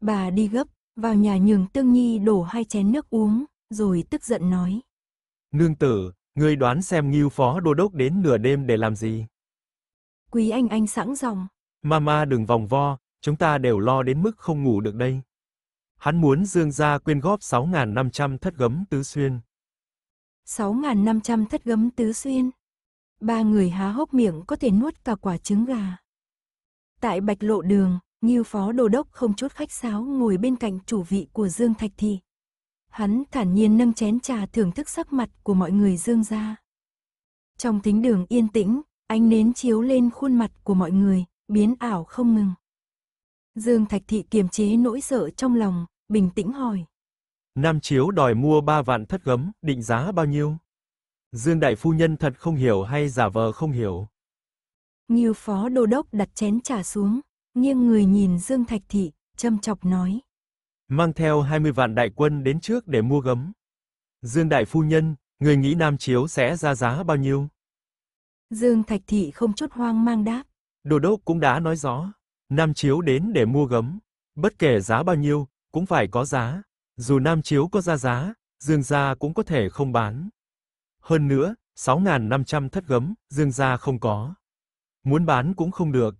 Bà đi gấp, vào nhà nhường Tương Nhi đổ 2 chén nước uống, rồi tức giận nói. Nương tử, ngươi đoán xem Nghiêu phó đô đốc đến nửa đêm để làm gì? Quý Anh Anh sẵn giọng. Mama đừng vòng vo, chúng ta đều lo đến mức không ngủ được đây. Hắn muốn Dương gia quyên góp 6.500 thất gấm tứ xuyên. 6.500 thất gấm tứ xuyên. 3 người há hốc miệng có thể nuốt cả quả trứng gà. Tại Bạch Lộ Đường, Nghiêu phó đô đốc không chút khách sáo ngồi bên cạnh chủ vị của Dương Thạch Thị. Hắn thản nhiên nâng chén trà thưởng thức sắc mặt của mọi người Dương gia. Trong thính đường yên tĩnh, ánh nến chiếu lên khuôn mặt của mọi người, biến ảo không ngừng. Dương Thạch Thị kiềm chế nỗi sợ trong lòng, bình tĩnh hỏi. Nam Chiếu đòi mua 3 vạn thất gấm, định giá bao nhiêu? Dương đại phu nhân thật không hiểu hay giả vờ không hiểu? Nghiêu phó đô đốc đặt chén trà xuống, nghiêng người nhìn Dương Thạch Thị, châm chọc nói. Mang theo 20 vạn đại quân đến trước để mua gấm. Dương đại phu nhân, người nghĩ Nam Chiếu sẽ ra giá bao nhiêu? Dương Thạch Thị không chút hoang mang đáp. Đô đốc cũng đã nói rõ, Nam Chiếu đến để mua gấm. Bất kể giá bao nhiêu, cũng phải có giá. Dù Nam Chiếu có ra giá, Dương gia cũng có thể không bán. Hơn nữa, 6.500 thất gấm, Dương gia không có. Muốn bán cũng không được.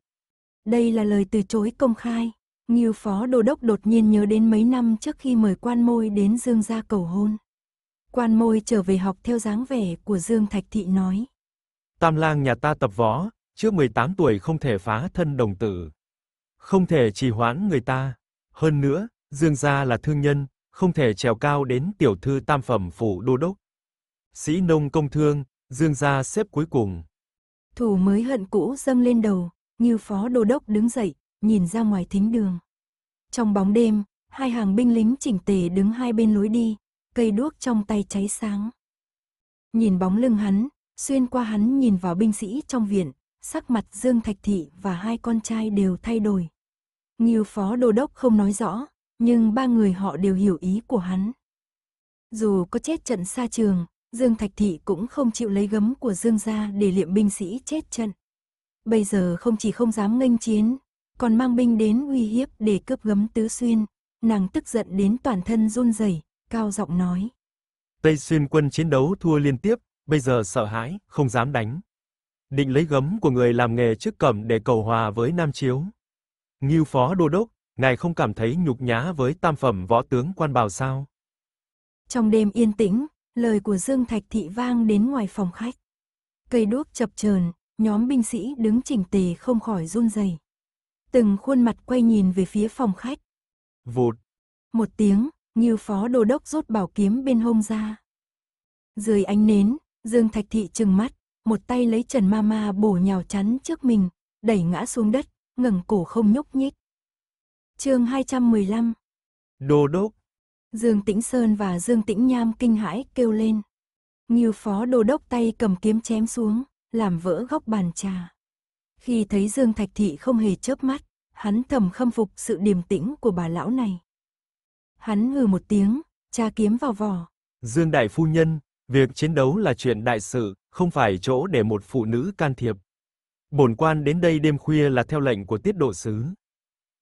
Đây là lời từ chối công khai. Nghiêu phó đô đốc đột nhiên nhớ đến mấy năm trước khi mời quan môi đến Dương gia cầu hôn. Quan môi trở về học theo dáng vẻ của Dương Thạch Thị nói. Tam lang nhà ta tập võ, trước 18 tuổi không thể phá thân đồng tử. Không thể trì hoãn người ta. Hơn nữa, Dương gia là thương nhân, không thể trèo cao đến tiểu thư tam phẩm phủ đô đốc. Sĩ nông công thương, Dương gia xếp cuối cùng. Thù mới hận cũ dâng lên đầu, Nghiêu phó đô đốc đứng dậy, nhìn ra ngoài thính đường. Trong bóng đêm, hai hàng binh lính chỉnh tề đứng hai bên lối đi, cây đuốc trong tay cháy sáng. Nhìn bóng lưng hắn, xuyên qua hắn nhìn vào binh sĩ trong viện, sắc mặt Dương Thạch Thị và hai con trai đều thay đổi. Nghiêu phó đô đốc không nói rõ, nhưng ba người họ đều hiểu ý của hắn. Dù có chết trận xa trường, Dương Thạch Thị cũng không chịu lấy gấm của Dương gia để liệm binh sĩ chết trận. Bây giờ không chỉ không dám nghênh chiến, còn mang binh đến uy hiếp để cướp gấm tứ xuyên. Nàng tức giận đến toàn thân run rẩy, cao giọng nói. Tây Xuyên quân chiến đấu thua liên tiếp, bây giờ sợ hãi, không dám đánh. Định lấy gấm của người làm nghề trước cẩm để cầu hòa với Nam Chiếu. Nghiêu phó đô đốc, ngài không cảm thấy nhục nhã với tam phẩm võ tướng quan bào sao? Trong đêm yên tĩnh, lời của Dương Thạch Thị vang đến ngoài phòng khách. Cây đuốc chập chờn, nhóm binh sĩ đứng chỉnh tề không khỏi run rẩy. Từng khuôn mặt quay nhìn về phía phòng khách. Vụt. Một tiếng, Nghiêu phó đô đốc rút bảo kiếm bên hông ra. Dưới ánh nến, Dương Thạch Thị trừng mắt, một tay lấy Trần Ma Ma bổ nhào chắn trước mình, đẩy ngã xuống đất, ngẩng cổ không nhúc nhích. Chương 215. Đô đốc. Dương Tĩnh Sơn và Dương Tĩnh Nham kinh hãi kêu lên. Nghiêu phó đô đốc tay cầm kiếm chém xuống, làm vỡ góc bàn trà. Khi thấy Dương Thạch Thị không hề chớp mắt, hắn thầm khâm phục sự điềm tĩnh của bà lão này. Hắn hừ một tiếng, tra kiếm vào vỏ. Dương đại phu nhân, việc chiến đấu là chuyện đại sự, không phải chỗ để một phụ nữ can thiệp. Bổn quan đến đây đêm khuya là theo lệnh của tiết độ sứ.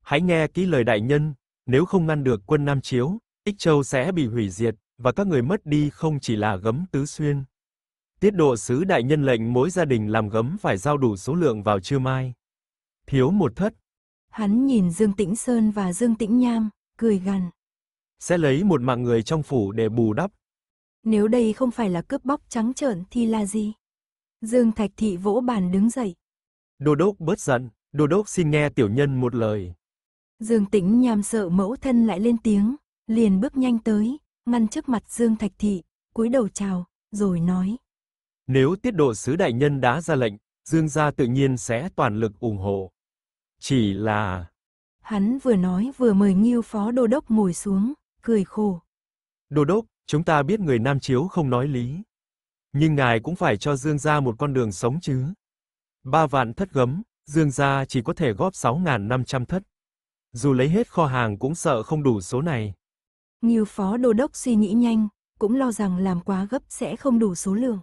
Hãy nghe kỹ lời đại nhân, nếu không ngăn được quân Nam Chiếu, Ích Châu sẽ bị hủy diệt, và các người mất đi không chỉ là gấm tứ xuyên. Tiết độ sứ đại nhân lệnh mỗi gia đình làm gấm phải giao đủ số lượng vào trưa mai. Thiếu một thất. Hắn nhìn Dương Tĩnh Sơn và Dương Tĩnh Nham, cười gằn. Sẽ lấy một mạng người trong phủ để bù đắp. Nếu đây không phải là cướp bóc trắng trợn thì là gì? Dương Thạch Thị vỗ bàn đứng dậy. Đô đốc bớt giận, đô đốc xin nghe tiểu nhân một lời. Dương Tĩnh Nham sợ mẫu thân lại lên tiếng, liền bước nhanh tới, ngăn trước mặt Dương Thạch Thị, cúi đầu chào, rồi nói. Nếu tiết độ sứ đại nhân đã ra lệnh, Dương gia tự nhiên sẽ toàn lực ủng hộ. Chỉ là... Hắn vừa nói vừa mời Nghiêu phó đô đốc ngồi xuống, cười khổ. Đô đốc, chúng ta biết người Nam Chiếu không nói lý. Nhưng ngài cũng phải cho Dương gia một con đường sống chứ. 3 vạn thất gấm, Dương gia chỉ có thể góp 6.500 thất. Dù lấy hết kho hàng cũng sợ không đủ số này. Nghiêu phó đô đốc suy nghĩ nhanh, cũng lo rằng làm quá gấp sẽ không đủ số lượng.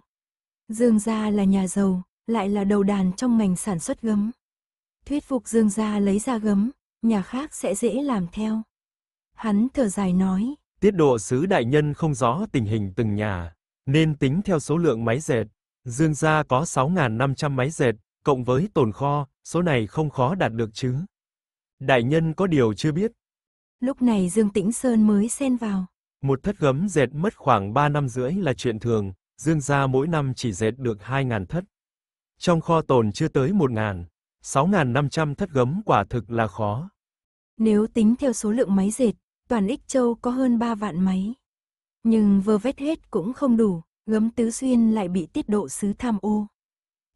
Dương gia là nhà giàu, lại là đầu đàn trong ngành sản xuất gấm. Thuyết phục Dương gia lấy ra gấm, nhà khác sẽ dễ làm theo. Hắn thở dài nói, tiết độ sứ đại nhân không rõ tình hình từng nhà, nên tính theo số lượng máy dệt. Dương gia có 6.500 máy dệt, cộng với tồn kho, số này không khó đạt được chứ. Đại nhân có điều chưa biết. Lúc này Dương Tĩnh Sơn mới xen vào. Một thất gấm dệt mất khoảng 3 năm rưỡi là chuyện thường. Dương gia mỗi năm chỉ dệt được 2.000 thất. Trong kho tồn chưa tới 1.000, 6.500 thất gấm quả thực là khó. Nếu tính theo số lượng máy dệt, toàn Ích Châu có hơn 3 vạn máy. Nhưng vơ vét hết cũng không đủ, gấm tứ xuyên lại bị tiết độ sứ tham ô.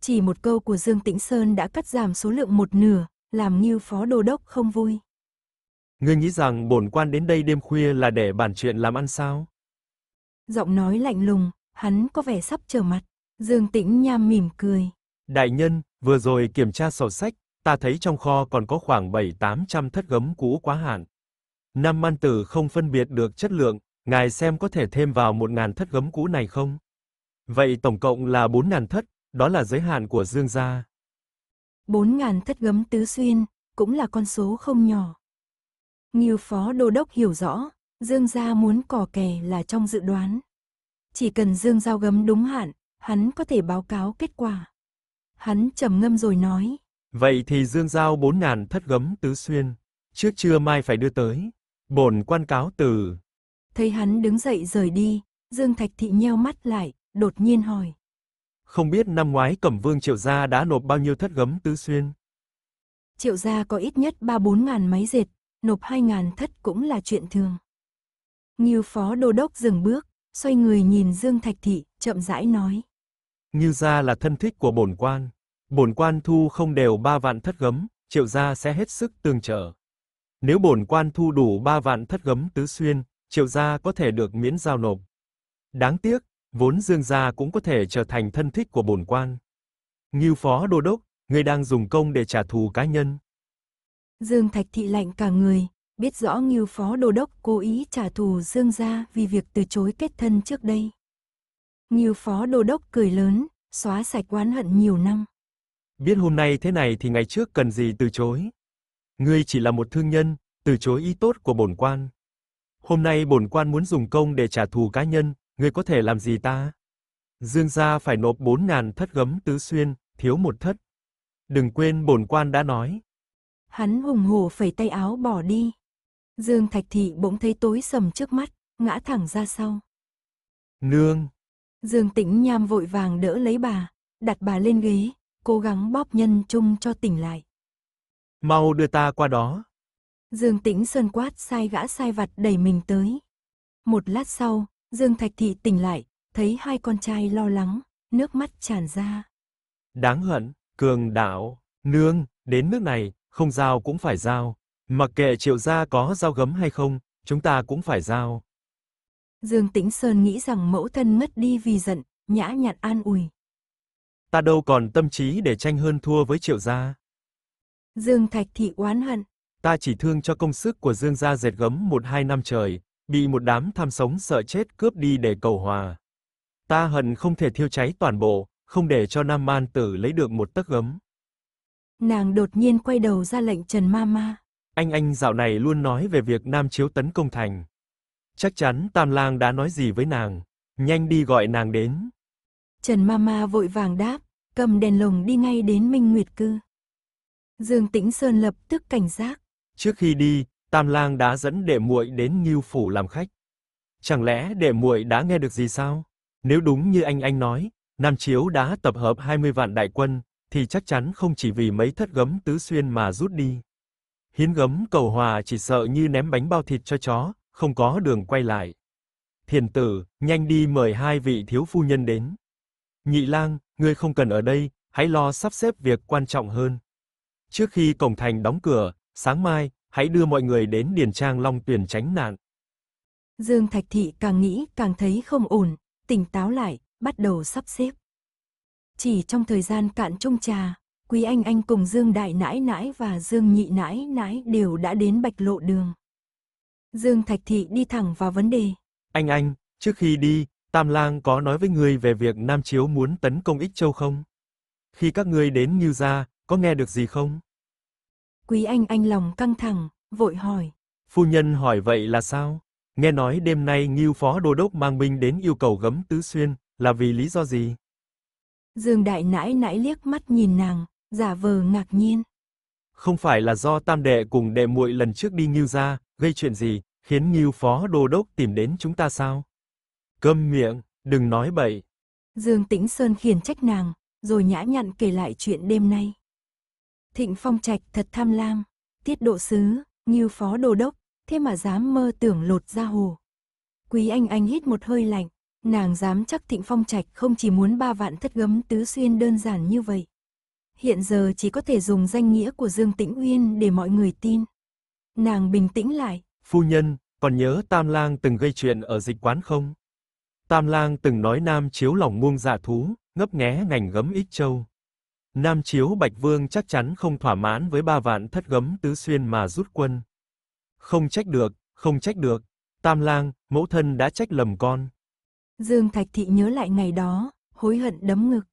Chỉ một câu của Dương Tĩnh Sơn đã cắt giảm số lượng một nửa, làm Nghiêu phó đô đốc không vui. Ngươi nghĩ rằng bổn quan đến đây đêm khuya là để bàn chuyện làm ăn sao? Giọng nói lạnh lùng. hắn có vẻ sắp trở mặt. Dương Tĩnh Nham mỉm cười. Đại nhân, vừa rồi kiểm tra sổ sách, ta thấy trong kho còn có khoảng 700-800 thất gấm cũ quá hạn. Nam man tử không phân biệt được chất lượng, ngài xem có thể thêm vào 1.000 thất gấm cũ này không? Vậy tổng cộng là 4.000 thất, đó là giới hạn của Dương gia. 4.000 thất gấm tứ xuyên, cũng là con số không nhỏ. Nghiêu phó đô đốc hiểu rõ, Dương gia muốn cò kè là trong dự đoán. Chỉ cần Dương giao gấm đúng hạn, hắn có thể báo cáo kết quả. Hắn trầm ngâm rồi nói. Vậy thì Dương giao 4.000 thất gấm tứ xuyên, trước trưa mai phải đưa tới. Bổn quan cáo từ. Thấy hắn đứng dậy rời đi, Dương Thạch Thị nheo mắt lại, đột nhiên hỏi. Không biết năm ngoái Cẩm Vương Triệu gia đã nộp bao nhiêu thất gấm tứ xuyên? Triệu gia có ít nhất 3-4.000 máy dệt, nộp 2.000 thất cũng là chuyện thường. Nghiêu phó đô đốc dừng bước, xoay người nhìn Dương Thạch Thị, chậm rãi nói. Nghiêu gia là thân thích của bổn quan thu không đều 3.000 thất gấm, Triệu gia sẽ hết sức tương trợ. Nếu bổn quan thu đủ 3.000 thất gấm tứ xuyên, Triệu gia có thể được miễn giao nộp. Đáng tiếc, vốn Dương gia cũng có thể trở thành thân thích của bổn quan. Nghiêu phó đô đốc, ngươi đang dùng công để trả thù cá nhân. Dương Thạch Thị lạnh cả người, biết rõ Nghiêu phó đô đốc cố ý trả thù Dương gia vì việc từ chối kết thân trước đây. Nghiêu phó đô đốc cười lớn, xóa sạch oán hận nhiều năm. Biết hôm nay thế này thì ngày trước cần gì từ chối. Ngươi chỉ là một thương nhân, từ chối ý tốt của bổn quan. Hôm nay bổn quan muốn dùng công để trả thù cá nhân, ngươi có thể làm gì ta? Dương gia phải nộp 4.000 thất gấm tứ xuyên, thiếu một thất. Đừng quên bổn quan đã nói. Hắn hùng hổ phẩy tay áo bỏ đi. Dương Thạch Thị bỗng thấy tối sầm trước mắt, ngã thẳng ra sau. Nương! Dương Tĩnh Nham vội vàng đỡ lấy bà, đặt bà lên ghế, cố gắng bóp nhân chung cho tỉnh lại. Mau đưa ta qua đó! Dương Tĩnh Sơn quát sai gã sai vặt đẩy mình tới. Một lát sau, Dương Thạch Thị tỉnh lại, thấy hai con trai lo lắng, nước mắt tràn ra. Đáng hận, cường đạo, nương, đến nước này, không giao cũng phải giao. Mặc kệ Triệu gia có giao gấm hay không, chúng ta cũng phải giao. Dương Tĩnh Sơn nghĩ rằng mẫu thân ngất đi vì giận, nhã nhặn an ủi. Ta đâu còn tâm trí để tranh hơn thua với Triệu gia. Dương Thạch Thị oán hận. Ta chỉ thương cho công sức của Dương gia dệt gấm 1-2 năm trời, bị một đám tham sống sợ chết cướp đi để cầu hòa. Ta hận không thể thiêu cháy toàn bộ, không để cho Nam man tử lấy được một tấc gấm. Nàng đột nhiên quay đầu ra lệnh Trần Ma Ma. Anh dạo này luôn nói về việc Nam Chiếu tấn công thành. Chắc chắn Tam Lang đã nói gì với nàng, nhanh đi gọi nàng đến. Trần Ma Ma vội vàng đáp, cầm đèn lồng đi ngay đến Minh Nguyệt Cư. Dương Tĩnh Sơn lập tức cảnh giác. Trước khi đi, Tam Lang đã dẫn đệ muội đến Nghiêu phủ làm khách. Chẳng lẽ đệ muội đã nghe được gì sao? Nếu đúng như anh nói, Nam Chiếu đã tập hợp 20.000 đại quân, thì chắc chắn không chỉ vì mấy thất gấm tứ xuyên mà rút đi. Hiến gấm cầu hòa chỉ sợ như ném bánh bao thịt cho chó, không có đường quay lại. Thiền tử, nhanh đi mời 2 vị thiếu phu nhân đến. Nhị lang, ngươi không cần ở đây, hãy lo sắp xếp việc quan trọng hơn. Trước khi cổng thành đóng cửa, sáng mai, hãy đưa mọi người đến điền trang Long Tuyền tránh nạn. Dương Thạch Thị càng nghĩ càng thấy không ổn, tỉnh táo lại, bắt đầu sắp xếp. Chỉ trong thời gian cạn chung trà, Quý Anh cùng Dương Đại Nãi Nãi và Dương Nhị Nãi Nãi đều đã đến Bạch Lộ Đường. Dương Thạch Thị đi thẳng vào vấn đề. Anh, trước khi đi, Tam Lang có nói với ngươi về việc Nam Chiếu muốn tấn công Ích Châu không? Khi các ngươi đến Nghiêu gia, có nghe được gì không? Quý Anh lòng căng thẳng, vội hỏi. Phu nhân hỏi vậy là sao? Nghe nói đêm nay Nghiêu phó đô đốc mang binh đến yêu cầu gấm tứ xuyên, là vì lý do gì? Dương Đại Nãi Nãi liếc mắt nhìn nàng, giả vờ ngạc nhiên. Không phải là do tam đệ cùng đệ muội lần trước đi Nghiêu gia, gây chuyện gì, khiến Nghiêu phó đô đốc tìm đến chúng ta sao? Câm miệng, đừng nói bậy. Dương Tĩnh Sơn khiển trách nàng, rồi nhã nhặn kể lại chuyện đêm nay. Thịnh Phong Trạch thật tham lam, tiết độ sứ, Nghiêu phó đô đốc, thế mà dám mơ tưởng lột ra hồ. Quý Anh hít một hơi lạnh, nàng dám chắc Thịnh Phong Trạch không chỉ muốn 3.000 thất gấm tứ xuyên đơn giản như vậy. Hiện giờ chỉ có thể dùng danh nghĩa của Dương Tĩnh Uyên để mọi người tin. Nàng bình tĩnh lại. Phu nhân, còn nhớ Tam Lang từng gây chuyện ở dịch quán không? Tam Lang từng nói Nam Chiếu lòng muông dạ thú, ngấp nghé ngành gấm Ích Châu. Nam Chiếu Bạch Vương chắc chắn không thỏa mãn với 3 vạn thất gấm tứ xuyên mà rút quân. Không trách được, không trách được. Tam Lang, mẫu thân đã trách lầm con. Dương Thạch Thị nhớ lại ngày đó, hối hận đấm ngực.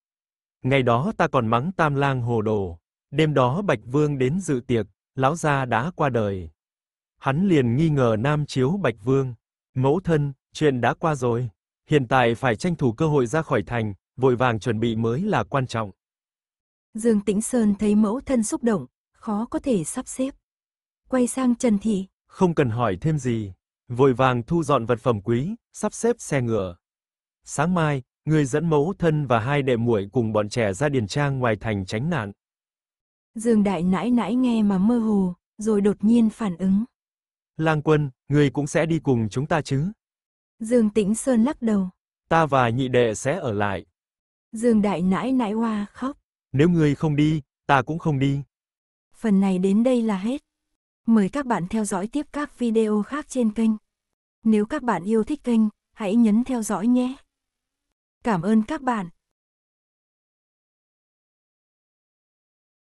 Ngày đó ta còn mắng Tam Lang hồ đồ. Đêm đó Bạch Vương đến dự tiệc, lão gia đã qua đời. Hắn liền nghi ngờ Nam Chiếu Bạch Vương. Mẫu thân, chuyện đã qua rồi. Hiện tại phải tranh thủ cơ hội ra khỏi thành, vội vàng chuẩn bị mới là quan trọng. Dương Tĩnh Sơn thấy mẫu thân xúc động, khó có thể sắp xếp. Quay sang Trần Thị. Không cần hỏi thêm gì. Vội vàng thu dọn vật phẩm quý, sắp xếp xe ngựa. Sáng mai, người dẫn mẫu thân và 2 đệ muội cùng bọn trẻ ra điền trang ngoài thành tránh nạn. Dương Đại Nãi Nãi nghe mà mơ hồ, rồi đột nhiên phản ứng. Lang quân, người cũng sẽ đi cùng chúng ta chứ? Dương Tĩnh Sơn lắc đầu. Ta và nhị đệ sẽ ở lại. Dương Đại Nãi Nãi oa khóc. Nếu ngươi không đi, ta cũng không đi. Phần này đến đây là hết. Mời các bạn theo dõi tiếp các video khác trên kênh. Nếu các bạn yêu thích kênh, hãy nhấn theo dõi nhé. Cảm ơn các bạn.